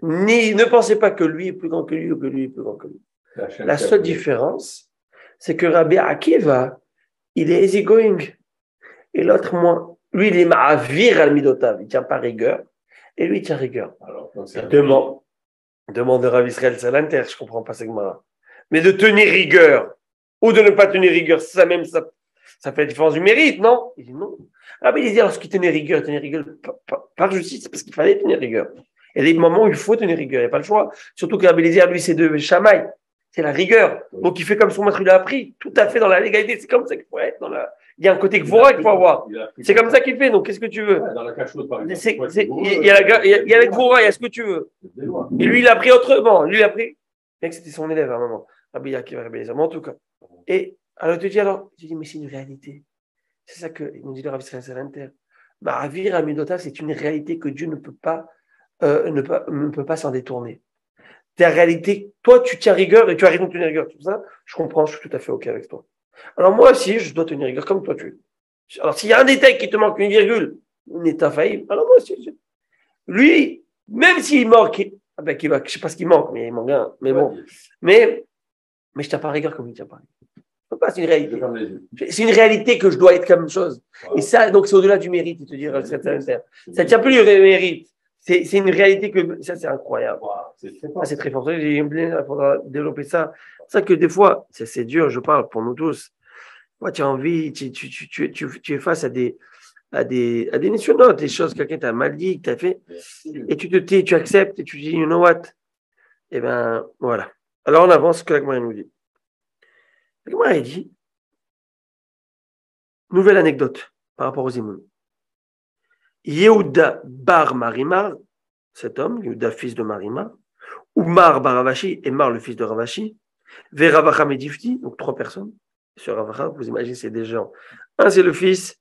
Ni, ne pensez pas que lui est plus grand que lui ou que lui est plus grand que lui. La, La seule différence, c'est que Rabbi Akiva, il est easy going. Et l'autre, moins. Lui, il est ma'avir al-midotav. Il ne tient pas rigueur. Et lui, il tient rigueur. Alors, demande, demande à Rabbi Israël Salanter, je ne comprends pas ce que moi. Mais de tenir rigueur ou de ne pas tenir rigueur, ça même, ça, ça fait la différence du mérite, non? Il dit non. Rabbi Lézer, lorsqu'il tenait rigueur, tenait rigueur par, par, par justice, c'est parce qu'il fallait tenir rigueur. Il y a des moments où il faut tenir rigueur, il n'y a pas le choix. Surtout que Rabbi Lézer, lui, c'est de Chamaï, c'est la rigueur. Oui. Donc il fait comme son maître lui a appris, tout à fait dans la légalité, c'est comme ça qu'il faut être. Dans la... Il y a un côté que vous qu'il faut avoir. C'est comme ça qu'il fait, donc qu'est-ce que tu veux? Dans la cachotte, par exemple. Il y a la il y a ce que tu veux. Et lui, il a pris autrement. Lui, il a pris. Mec, c'était son élève à un moment. Rabbi Lézer, mais en tout cas. Et alors, tu dis alors, tu dis, mais c'est une réalité. C'est ça que nous dit le Rav Zera. Ma'avir Amidota, c'est une réalité que Dieu ne peut pas, euh, ne pas, ne peut pas s'en détourner. Ta réalité, toi, tu tiens rigueur et tu as raison de tenir rigueur. Tout ça, je comprends, je suis tout à fait OK avec toi. Alors, moi aussi, je dois tenir rigueur comme toi, tu es. Alors, s'il y a un détail qui te manque, une virgule, une état faillible, alors moi aussi, je... lui, même s'il manque, ah ben, qu'il va, je ne sais pas ce qu'il manque, mais il manque un, mais bon. Mais, mais je ne tiens pas rigueur comme il ne tient pas rigueur. C'est une réalité. C'est une réalité que je dois être comme chose. Wow. Et ça, donc, c'est au-delà du mérite, il te dit. Ça ne tient plus le mérite. C'est, c'est une réalité que. Ça, c'est incroyable. Wow. C'est, très ah, c'est très fort. J'ai bien développer ça. C'est ça que des fois, c'est, c'est dur, je parle pour nous tous. Moi, tu as envie, tu, tu, tu, tu, tu, tu es face à des. À des, à des nationaux, des choses, quelqu'un t'a mal dit, que tu as fait. Et tu te tais, tu acceptes et tu dis, you know what? Et bien, voilà. Alors, on avance ce que la Gemara nous dit. La Gemara dit, nouvelle anecdote par rapport aux Zimun. Yehuda bar Marimar, cet homme, Yehuda fils de Marimar, ou Mar bar Ravashi, et Mar le fils de Ravashi, ve Ravacha Medifti, donc trois personnes. Sur Ravacha, vous imaginez, c'est des gens. Un, c'est le fils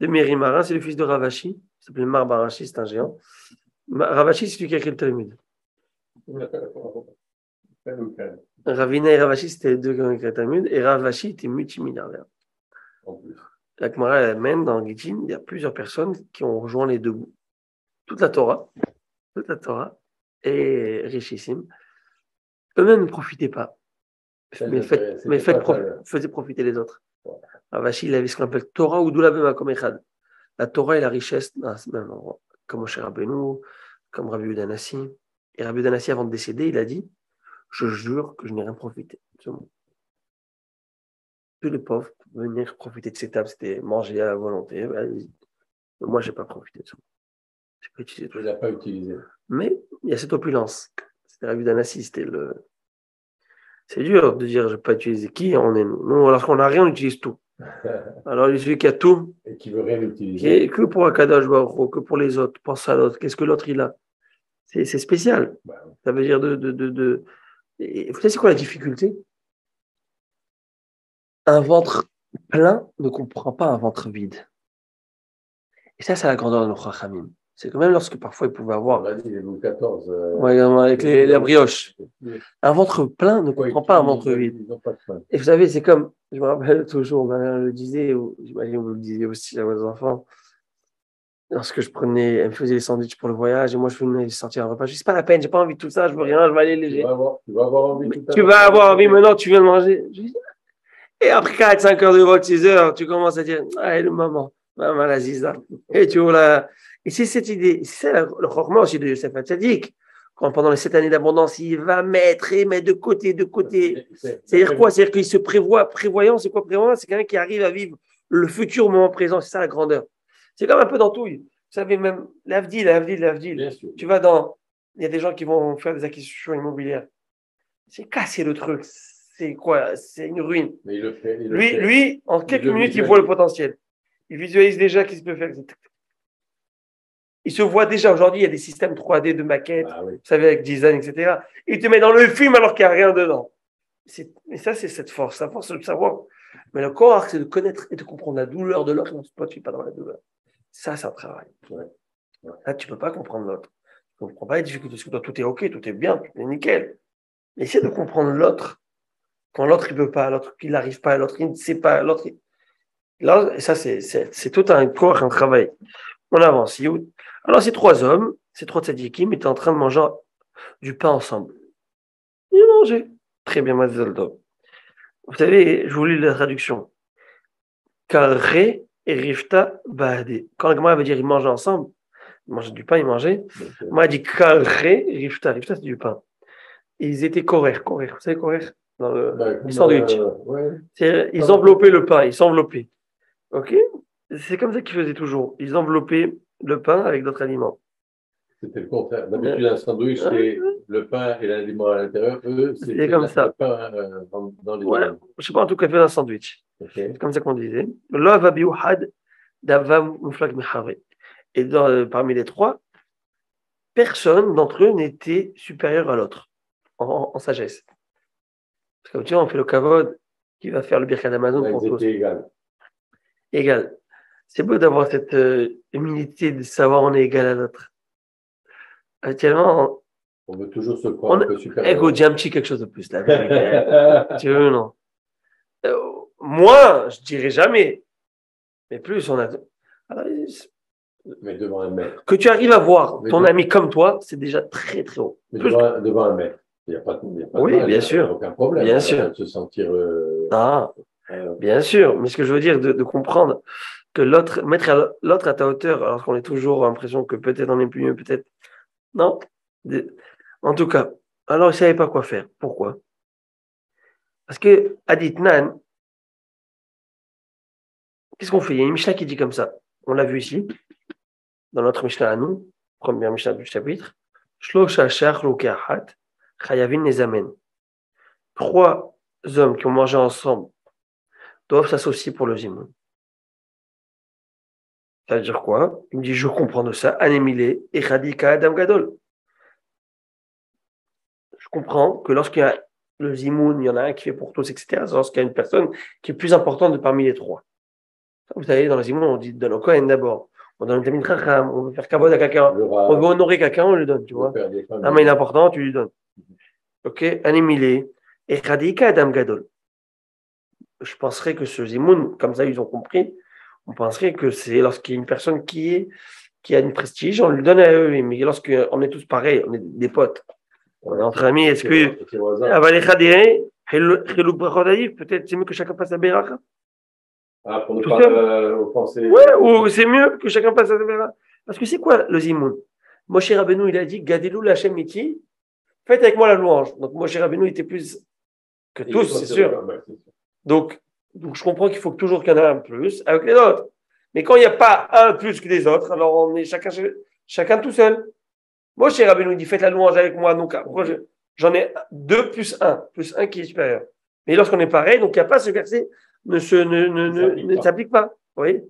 de Marimar, un, c'est le fils de Ravashi, il s'appelait Mar bar Ravashi, c'est un géant. Ravashi, c'est celui qui a écrit le Talmud. Ravina et Ravashi, c'était les deux qui ont écrit le Talmud, et Ravashi était multimilliardaire. En plus. La Gemara, elle amène dans Gittin, il y a plusieurs personnes qui ont rejoint les deux bouts. Toute la Torah, toute la Torah, et richissime. Eux-mêmes ne profitaient pas, c'est mais, faites, mais faites, prof, faisaient profiter les autres. Ouais. Ravashi, il avait ce qu'on appelle Torah ou Doula Bema Komechad. La Torah et la richesse, dans ce même endroit. Comme Moshé Rabbeinu, comme Rabbi Yehuda Hanassi. Et Rabbi Yehuda Hanassi, avant de décéder, il a dit. Je jure que je n'ai rien profité. Tous les pauvres peuvent venir profiter de ces tables, c'était manger à la volonté. Moi, je n'ai pas profité de ça. Je ne l'ai pas utilisé. Mais il y a cette opulence. C'était la vue d'un assis. C'était le... C'est dur de dire je n'ai pas utilisé qui, on est nous. Nous, alors qu'on n'a rien, on utilise tout. Alors, celui qui a tout. Et qui veut rien utiliser. Que pour Akadosh Baruch, que pour les autres, pense à l'autre. Qu'est-ce que l'autre, il a? C'est, c'est spécial. Ça veut dire de. de, de, de... Et vous savez, c'est quoi la difficulté? un ventre plein ne comprend pas un ventre vide. Et ça, c'est la grandeur de nos Chachamim. C'est quand même lorsque parfois ils pouvaient avoir. On l'a dit, les quatorze. Euh... Ouais, avec les, la brioche. Un ventre plein ne comprend ouais, pas un ventre vide. Pas Et vous savez, c'est comme, je me rappelle toujours, ma mère le disait, ou, j'imagine vous le disiez aussi à vos enfants, lorsque je prenais, elle me faisait les sandwichs pour le voyage, et moi je venais sortir un repas. Je dis, c'est pas la peine, j'ai pas envie de tout ça, je veux rien, je vais aller léger. Tu vas avoir, tu vas avoir envie de tout ça. Tu vas avoir envie maintenant, tu viens de manger. Je dis, et après quatre, cinq heures de vol, six heures, tu commences à dire, allez, le maman, maman la ziza. Et tu vois là. Et c'est cette idée, c'est la, le chorma aussi de Yosef HaTzadik, quand pendant les sept années d'abondance, il va mettre et mettre de côté, de côté. C'est, c'est, C'est-à-dire quoi ? C'est-à-dire qu'il se prévoit, prévoyant, c'est quoi prévoyant ? C'est quelqu'un qui arrive à vivre le futur moment présent, c'est ça la grandeur. C'est comme un peu dans touille. Vous savez, même l'Avdil, l'Avdil, l'Avdil. Tu vas dans, il y a des gens qui vont faire des acquisitions immobilières. C'est cassé le truc, c'est quoi ? C'est une ruine. Mais il le fait, il le lui, fait. Lui, en quelques il minutes, il voit le potentiel. Il visualise déjà qu'il se peut faire. Il se voit déjà aujourd'hui, il y a des systèmes trois D de maquettes, ah, oui. Vous savez, avec design, et cetera. Il te met dans le film alors qu'il n'y a rien dedans. C'est, mais ça, c'est cette force, la force de savoir. Mais le corps, c'est de connaître et de comprendre la douleur de l'autre. Toi, tu n'es pas dans la douleur. Ça, c'est un travail. Ouais. Ouais. Là, tu ne peux pas comprendre l'autre. Tu ne comprends pas les difficultés. Parce que toi, tout est OK, tout est bien, tout est nickel. Mais essaie de comprendre l'autre quand l'autre, il ne peut pas, l'autre, il n'arrive pas, l'autre, il ne sait pas. L'autre, il... Là, ça, c'est, c'est, c'est tout un corps, un travail. On avance. Alors, ces trois hommes, ces trois tzadikim, étaient en train de manger du pain ensemble. Ils mangeaient. Très bien, Mazel Tov. Vous savez, je vous lis la traduction. Karé et Rifta Bahadé. Quand la Gemara veut dire ils mangeaient ensemble, ils mangeaient du pain, ils mangeaient. Moi, elle dit Karé et Rifta. Rifta, c'est du pain. Et ils étaient Korech. Korech, vous savez, Korech ? Dans le bah, sandwich. Euh, ouais. C'est, ils enveloppaient le pain, ils s'enveloppaient. OK ? C'est comme ça qu'ils faisaient toujours. Ils enveloppaient le pain avec d'autres aliments. C'était le contraire. D'habitude, un sandwich, c'est le pain et l'aliment à l'intérieur. Eux, c'est comme ça. Le pain euh, dans, dans les voilà. Je ne sais pas en tout cas faire un sandwich. Okay. C'est comme ça qu'on disait. Et dans, euh, parmi les trois, personne d'entre eux n'était supérieur à l'autre en, en, en sagesse. Parce que tu vois, on fait le kavod qui va faire le Birkat Hamazon. Ils étaient tous. Égal. Égal. C'est beau d'avoir cette euh, humilité de savoir on est égal à l'autre. Actuellement, on, on veut toujours se croire on, un peu supérieur. Écoute, j'ai un petit quelque chose de plus là. Tu veux ou non ? euh, Moins, je dirais jamais. Mais plus, on a. Alors, mais devant un maître. Que tu arrives à voir mais ton devant... ami comme toi, c'est déjà très très haut. Mais plus... devant, un, devant un maître, il n'y a pas de. Y a pas oui, de mal, bien il sûr. A aucun problème. Bien sûr. De se sentir. Euh... Ah, euh... bien sûr. Mais ce que je veux dire, de, de comprendre. Que l'autre, mettre à l'autre à ta hauteur, alors qu'on est toujours à l'impression que peut-être on est plus mieux, peut-être. Non. En tout cas, alors ils ne savaient pas quoi faire. Pourquoi ? Parce que, Aditnan, qu'est-ce qu'on fait ? Il y a une Mishnah qui dit comme ça. On l'a vu ici, dans notre Mishnah à nous, première Mishnah du chapitre. Trois hommes qui ont mangé ensemble doivent s'associer pour le Zimun. Ça veut dire quoi ? Il me dit, je comprends de ça. Anémilé et Khadika Adam Gadol. Je comprends que lorsqu'il y a le Zimun, il y en a un qui fait pour tous, et cetera. C'est lorsqu'il y a une personne qui est plus importante de parmi les trois. Vous savez, dans le Zimun, on dit, donne au Kohen d'abord. On donne le Tamid Chacham, on veut faire kabod à quelqu'un. On veut honorer quelqu'un, on lui donne, tu vois. Ah, mais il est important, tu lui donnes. Ok, Anémilé et Khadika Adam Gadol. Je penserais que ce Zimun, comme ça, ils ont compris. On penserait que c'est lorsqu'il y a une personne qui, est, qui a une prestige, on lui donne à eux. Mais lorsqu'on est tous pareils, on est des potes, on est entre amis, est-ce que peut-être c'est mieux que chacun passe à Beracha ? Ah, pour ne pas euh, offenser. Oui, ou c'est mieux que chacun passe à Beracha. Parce que c'est quoi le Zimun ? Moshé Rabbeinu, il a dit Gadelou l'Hachem iti, faites avec moi la louange. Donc Moshé Rabbeinu était plus que tous, c'est sûr. Donc, Donc, je comprends qu'il faut toujours qu'il y en ait un plus avec les autres. Mais quand il n'y a pas un plus que les autres, alors on est chacun, chacun tout seul. Moi, chez Rabbi nous dit, faites la louange avec moi. Donc, moi, je, j'en ai deux plus un, plus un qui est supérieur. Mais lorsqu'on est pareil, donc il n'y a pas ce verset, ne, se, ne, ne, ne, s'applique ne, ne s'applique pas. Oui.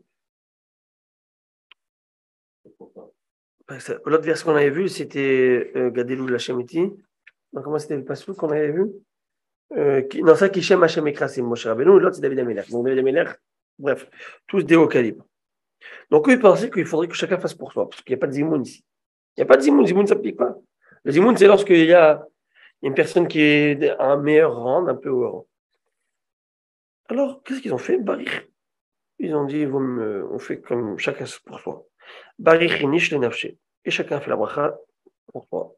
L'autre verset qu'on avait vu, c'était euh, Gadelou de la Chamiti. Comment c'était le passage qu'on avait vu ? non, ça qui Shem Hachem Ekrasim, Moshé Rabbeinu, l'autre c'est David Amelech. Donc David Amelech, bref, tous des hauts calibres. Donc eux, ils pensaient qu'il faudrait que chacun fasse pour soi, parce qu'il n'y a pas de Zimun ici. Il n'y a pas de Zimun, Zimun ça ne pique pas. Le Zimun, c'est lorsqu'il y a une personne qui est à un meilleur rang, un peu haut rang. Alors, qu'est-ce qu'ils ont fait? Barich. Ils ont dit, on fait comme chacun pour soi. Barich et Nish les Nafché. Et chacun fait la bracha pour soi.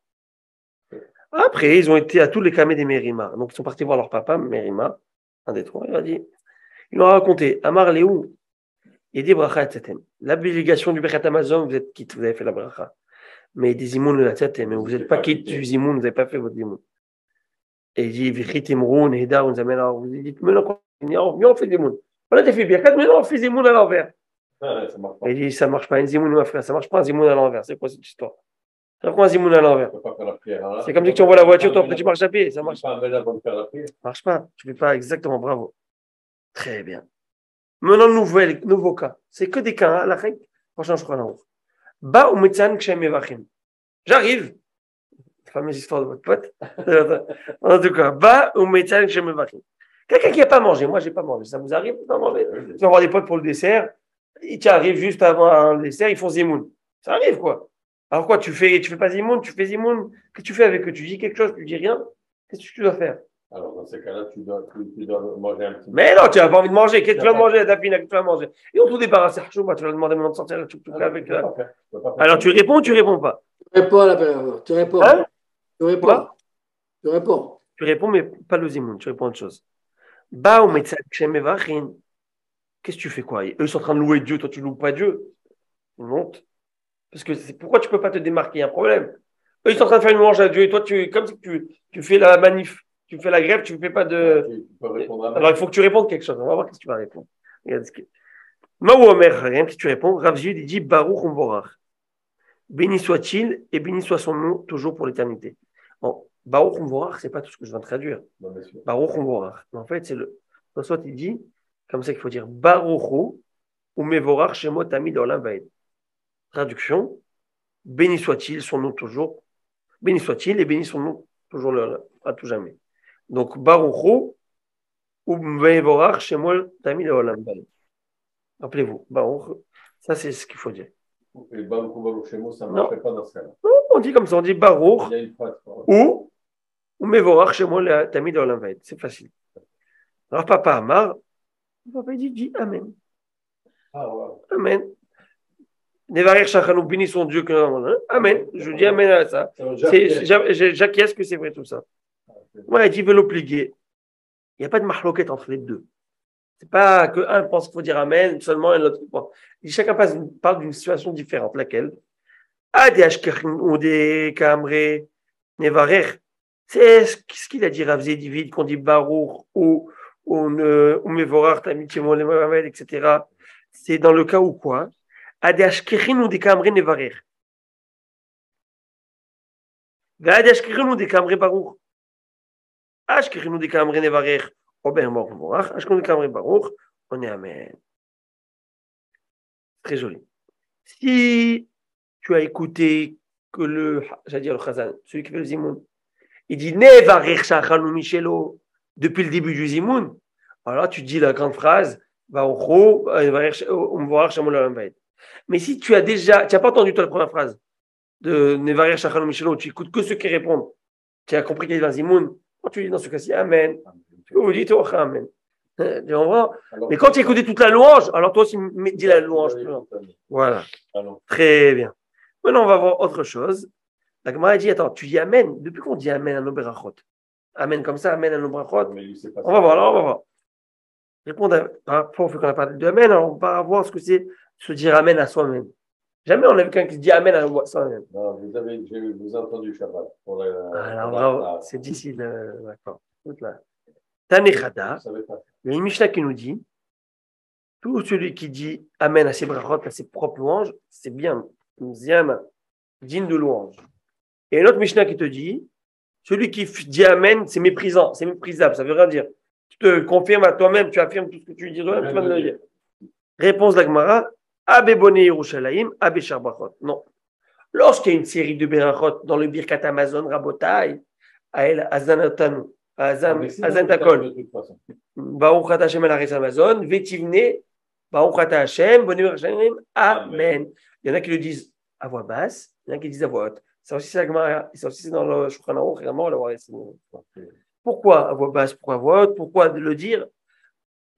Après, ils ont été à tous les camés des Mérima. Donc, ils sont partis voir leur papa, Mérima, un des trois. Il a dit, il leur a raconté, Amar Léou, il dit bracha et l'obligation du Birkat Hamazon, vous êtes quitte, vous avez fait la bracha. Mais des imouns de la tête, mais vous n'êtes pas quitte du zimoun, vous n'avez pas fait votre zimoun. Et il dit, Vichit Imroun, Heda, on nous amène alors. Vous dites, mais non, on fait zimoun. Voilà, t'as fait Birkat, mais non, on fait zimoun à l'envers. Ah, il dit, ça ne marche pas, un zimoun, ma frère, ça ne marche pas, un zimoun à l'envers. C'est quoi cette histoire? Ça prend un zimoun à l'envers. C'est comme si tu envoies la voiture, toi, après tu marches à pied. Ça ne marche pas. Ça ne marche pas. Tu ne fais pas exactement, bravo. Très bien. Maintenant, nouvel, nouveau cas. C'est que des cas, hein, la règle. Franchement, je crois là-haut. Ba ou Metzan Kshem Evachim. J'arrive. La fameuse histoire de votre pote. En tout cas, Ba ou Metzan Kshem Evachim. Quelqu'un qui n'a pas mangé. Moi, je n'ai pas mangé. Ça vous arrive non, mangé. Tu vas voir des potes pour le dessert. Ils arrivent juste avant un dessert, ils font Zimoun. Ça arrive, quoi. Alors quoi, tu fais, tu fais pas Zimoun, tu fais Zimoun. Qu'est-ce que tu fais avec eux? Tu dis quelque chose, tu dis rien. Qu'est-ce que tu dois faire? Alors, dans ces cas-là, tu dois, tu, tu dois manger un petit peu. Mais non, tu n'as pas envie de manger. Qu'est-ce que tu vas manger, Dapina? Qu'est-ce que tu vas manger? Et on te débarrasse, Archouma, tu vas demander maintenant de sortir la choukouka avec. Alors, tu réponds ou tu ne réponds pas? Tu réponds à l'appel. Tu réponds. Hein? Tu réponds. Quoi? Tu réponds. Tu réponds, mais pas le Zimoun. Tu réponds à autre chose. Bah, ou Metzak, Shem Evachin. Qu'est-ce que tu fais, quoi? Eux, ils sont en train de louer Dieu. Toi, tu ne loues pas Dieu. Une honte. Parce que c'est pourquoi tu ne peux pas te démarquer? Il y a un problème. Eux, ils sont en train de faire une louange à Dieu. Et toi, tu, comme si tu, tu fais la manif. Tu fais la grève, tu ne fais pas de. Tu, tu peux répondre à. Alors, il faut que tu répondes quelque chose. On va voir qu'est-ce que tu vas répondre. Regarde ce que. Maou Omer, rien que tu réponds. Rav Zera dit Baruch Umborach. Béni soit-il et béni soit son nom toujours pour l'éternité. Bon, Baruch Umborach, ce n'est pas tout ce que je viens de traduire. Baruch Umborach. En fait, c'est le. Dans soit il dit, comme ça qu'il faut dire Baruch ou Mevorach Shemot Amid Olam Vaed. Traduction. Béni soit-il, son nom toujours. Béni soit-il et béni son nom toujours à tout jamais. Donc, Baruchou ou Mevorach chez moi, Tamil Olam. Rappelez-vous, Baruchou, ça c'est ce qu'il faut dire. Et Baruchou, Baruch chez moi, ça ne marche pas dans ce cas-là. Non, on dit comme ça, on dit Baruch ou Mevorach chez moi, Tamil Olam. C'est facile. Alors, papa Amar, papa dit, dit Amen. Ah, ouais. Amen. Nevarir Shachanou, bénissons Dieu que nous avons. Amen. Je dis Amen à ça. J'acquiesce que c'est vrai tout ça. Ouais, il dit veut l'obliger. Il n'y a pas de mahloquette entre les deux. C'est pas que un pense qu'il faut dire amen, seulement l'autre pense. Chacun parle d'une situation différente. Laquelle? C'est ce qu'il a dit Rav Zera, qu'on dit Baruch ou Mevorach, et cetera. C'est dans le cas où quoi? Baruch. On est amen. Très joli. Si tu as écouté que le, j'allais dire le Chazan, celui qui fait le Zimoun, il dit Nevarir Shachanou Michelo depuis le début du Zimoun, alors tu dis la grande phrase Barucho, Nevarir Shachanou Michelo. Mais si tu as déjà, tu n'as pas entendu toi la première phrase de Nevarir Shachanou Michelo, tu écoutes que ceux qui répondent, tu as compris qu'il y a un Zimoun. Quand tu dis dans ce cas-ci, Amen. Vous dites, oh, Amen. Mais quand tu écoutes toute la louange, alors toi aussi, dis la louange. Voilà. Très bien. Maintenant, on va voir autre chose. La Gemara dit, attends, tu dis Amen. Depuis qu'on dit Amen à nos berachot? Amen comme ça, Amen à nos berachot. On va voir, alors on va voir. Répondre à on fait qu'on a parlé de Amen, alors on va voir ce que c'est se dire Amen à soi-même. Jamais on a vu quelqu'un qui se dit Amen à soi-même. Non, vous avez, vous avez entendu Shabbat. Pour la, alors, bravo, c'est d'ici le. D'accord. Tanechada, il y a une Mishnah qui nous dit tout celui qui dit Amen à ses brachot, à ses propres louanges, c'est bien, bien digne de louange. Et une autre Mishnah qui te dit celui qui dit Amen, c'est méprisant, c'est méprisable, ça veut rien dire. Tu te confirmes à toi-même, tu affirmes tout ce que tu dis toi-même, tu vas le dire. Réponse de la Gemara. Non. Lorsqu'il y a une série de berachot dans le Birkat Hamazon, Rabotai, Ael Azanatanu, Azam Takol. Baruch Ata Hashem Alaris Amazon. Vetivne. Baruch Ata Hashem. Bonne Hashem. Amen. Il y en a qui le disent à voix basse. Il y en a qui le disent à voix haute. C'est aussi dans le Shulchan Aruch. Vraiment, la voix. Pourquoi à voix basse? Pourquoi à voix haute? Pourquoi le dire?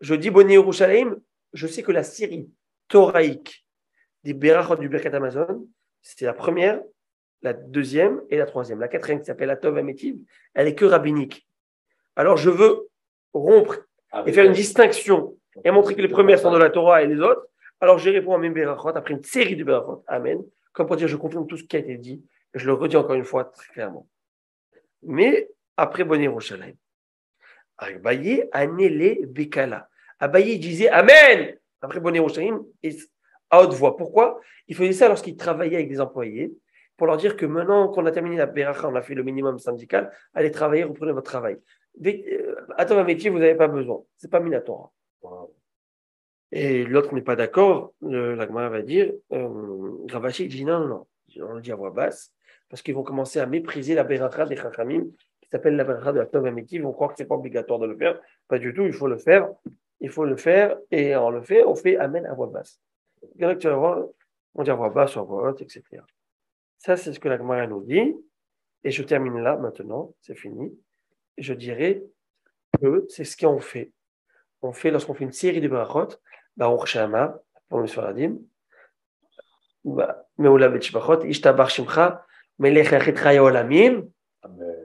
Je dis Boni Yerushalayim. Je sais que la série thoraïque des Berachot du Birkat Hamazon, c'était la première, la deuxième et la troisième. La quatrième qui s'appelle la Tov Hametiv, elle est que rabbinique. Alors je veux rompre et faire une distinction et montrer que les premières sont de la Torah et les autres. Alors je réponds à mes Berachot après une série de Berachot. Amen. Comme pour dire, je confirme tout ce qui a été dit. Et je le redis encore une fois très clairement. Mais après Boni Yerushalayim, Abaye Anele Bekala. Abaye disait Amen après Boni Yerushalayim et à haute voix. Pourquoi? Il faisait ça lorsqu'il travaillait avec des employés pour leur dire que maintenant qu'on a terminé la Beracha, on a fait le minimum syndical, allez travailler, reprenez votre travail. Attends un métier, vous n'avez pas besoin. C'est pas Minatora. Et l'autre n'est pas d'accord. La Gemara va dire euh, Rav Ashi dit non, non, non. On le dit à voix basse parce qu'ils vont commencer à mépriser la Beracha des Chachamim qui s'appelle la Beracha de la Tov Hametiv. Ils vont croire que c'est pas obligatoire de le faire. Pas du tout, il faut le faire. Il faut le faire et on le fait, on fait Amen à voix basse. Il y en a que tu vas voir, on dit à voix basse, à voix haute, et cetera. Ça, c'est ce que la Gemara nous dit. Et je termine là maintenant, c'est fini. Et je dirais que c'est ce qu'on fait. On fait, lorsqu'on fait une série de Berachot, Baruch Shama, pour le Sfaradim, Me'ula B'Tshbachot, Ishtabar Shimcha, Melech Achetcha Yolamim.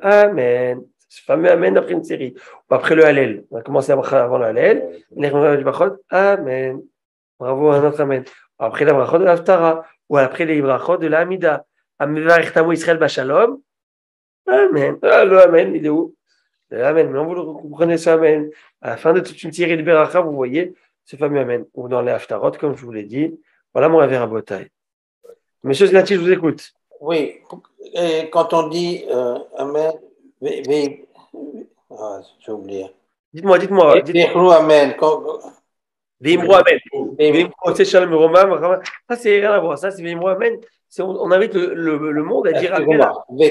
Amen. C'est fameux Amen après une série. Après le Hallel. On a commencé avant le Hallel. Melech B'Tshbachot, Amen. Bravo à notre Amen. Après la Berachot de l'Aftara, ou après les Berachot de l'Amida. Amévarech Tamo Israël Bachalom. Amen. Ah, le Amen, il est où? Le Amen. Mais on vous le comprenez, ce Amen. À la fin de toute une série de Beracha, vous voyez ce fameux Amen. Ou dans les Haftarot, comme je vous l'ai dit. Voilà mon Rav Rabotai. Monsieur Zlati, je vous écoute. Oui. Et quand on dit euh, Amen, mais, mais... Ah, j'ai oublié. Dites-moi, dites-moi. Dites-moi Amen. Quand... Vimro Amen. Vimro, c'est Shalom Romam. Ça, c'est rien à voir. Ça, c'est Vimro Amen. C'est, on, on invite le, le, le monde à dire Amen.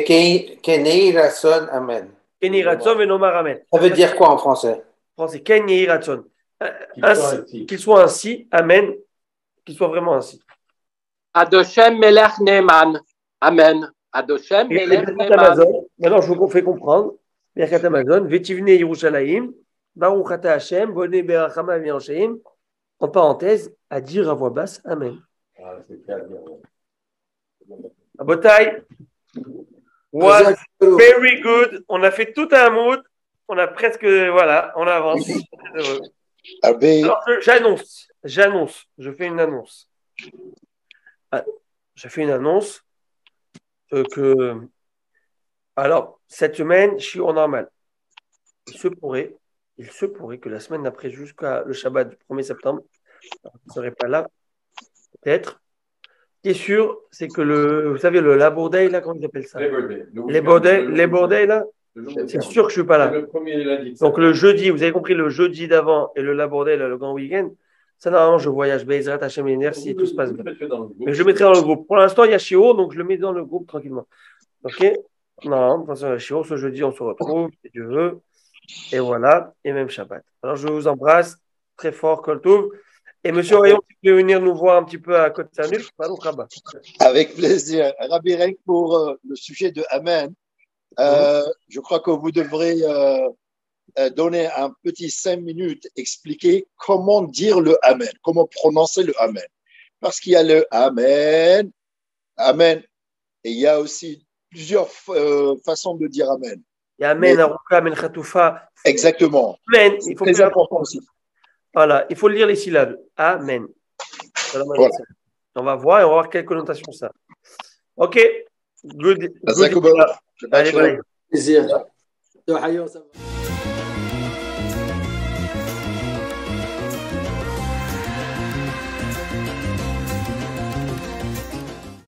Kenei Ratson Amen. Kenei Ratson Venomar Amen. Ça veut dire quoi en français? Français, Kenei Ratson. Qu'il soit ainsi, Amen. Qu'il soit vraiment ainsi. Adoshem Melech Neeman. Amen. Adoshem Melech Neeman. Maintenant, je vous fais comprendre. Birkat Hamazon, Vetivne Yerushalayim, Baruch Ata Hashem, Bonne Berachama Yerushalayim. En parenthèse, à dire à voix basse, Amen. Ah, c'est clair. Abotai was very good. On a fait tout un mood. On a presque, voilà, on avance. Alors, j'annonce, j'annonce, je fais une annonce. Je fais une annonce que, alors, cette semaine, je suis au normal. Il se pourrait, il se pourrait que la semaine d'après, jusqu'à le Shabbat du premier septembre, je ne serai pas là, peut-être. Ce qui est sûr, c'est que le, vous savez, le la Bourdeille, là, comment ils appellent ça? Les Bourdeilles. Les Bourdeilles, les Bourdeilles là, c'est sûr que je ne suis pas là. Le premier lundi. Donc le jeudi, vous avez compris, le jeudi d'avant et le la Bourdeille, le grand week-end, ça, normalement, je voyage, Bézrat, Hachem et Ner, si tout se passe bien. Mais je le mettrai dans le groupe. Pour l'instant, il y a Chiro, donc je le mets dans le groupe tranquillement. OK? Non, de toute Chiro, ce jeudi, on se retrouve, si Dieu veut. Et voilà, et même Shabbat. Alors je vous embrasse très fort, Koltouv. Et monsieur Rayon, tu peux venir nous voir un petit peu à côté de Samuel. Avec plaisir. Rabbi Renk, pour euh, le sujet de Amen, euh, mm-hmm. je crois que vous devrez euh, euh, donner un petit cinq minutes, expliquer comment dire le Amen, comment prononcer le Amen. Parce qu'il y a le Amen, Amen, et il y a aussi plusieurs euh, façons de dire Amen. Il y a Amen, Aruka, Amen, Khatoufa. Exactement. Amen, il faut c'est important aussi. Voilà, il faut lire les syllabes. Amen. Voilà. Voilà. On va voir et on va voir quelle connotation ça. OK. Good. Good. Allez, plaisir.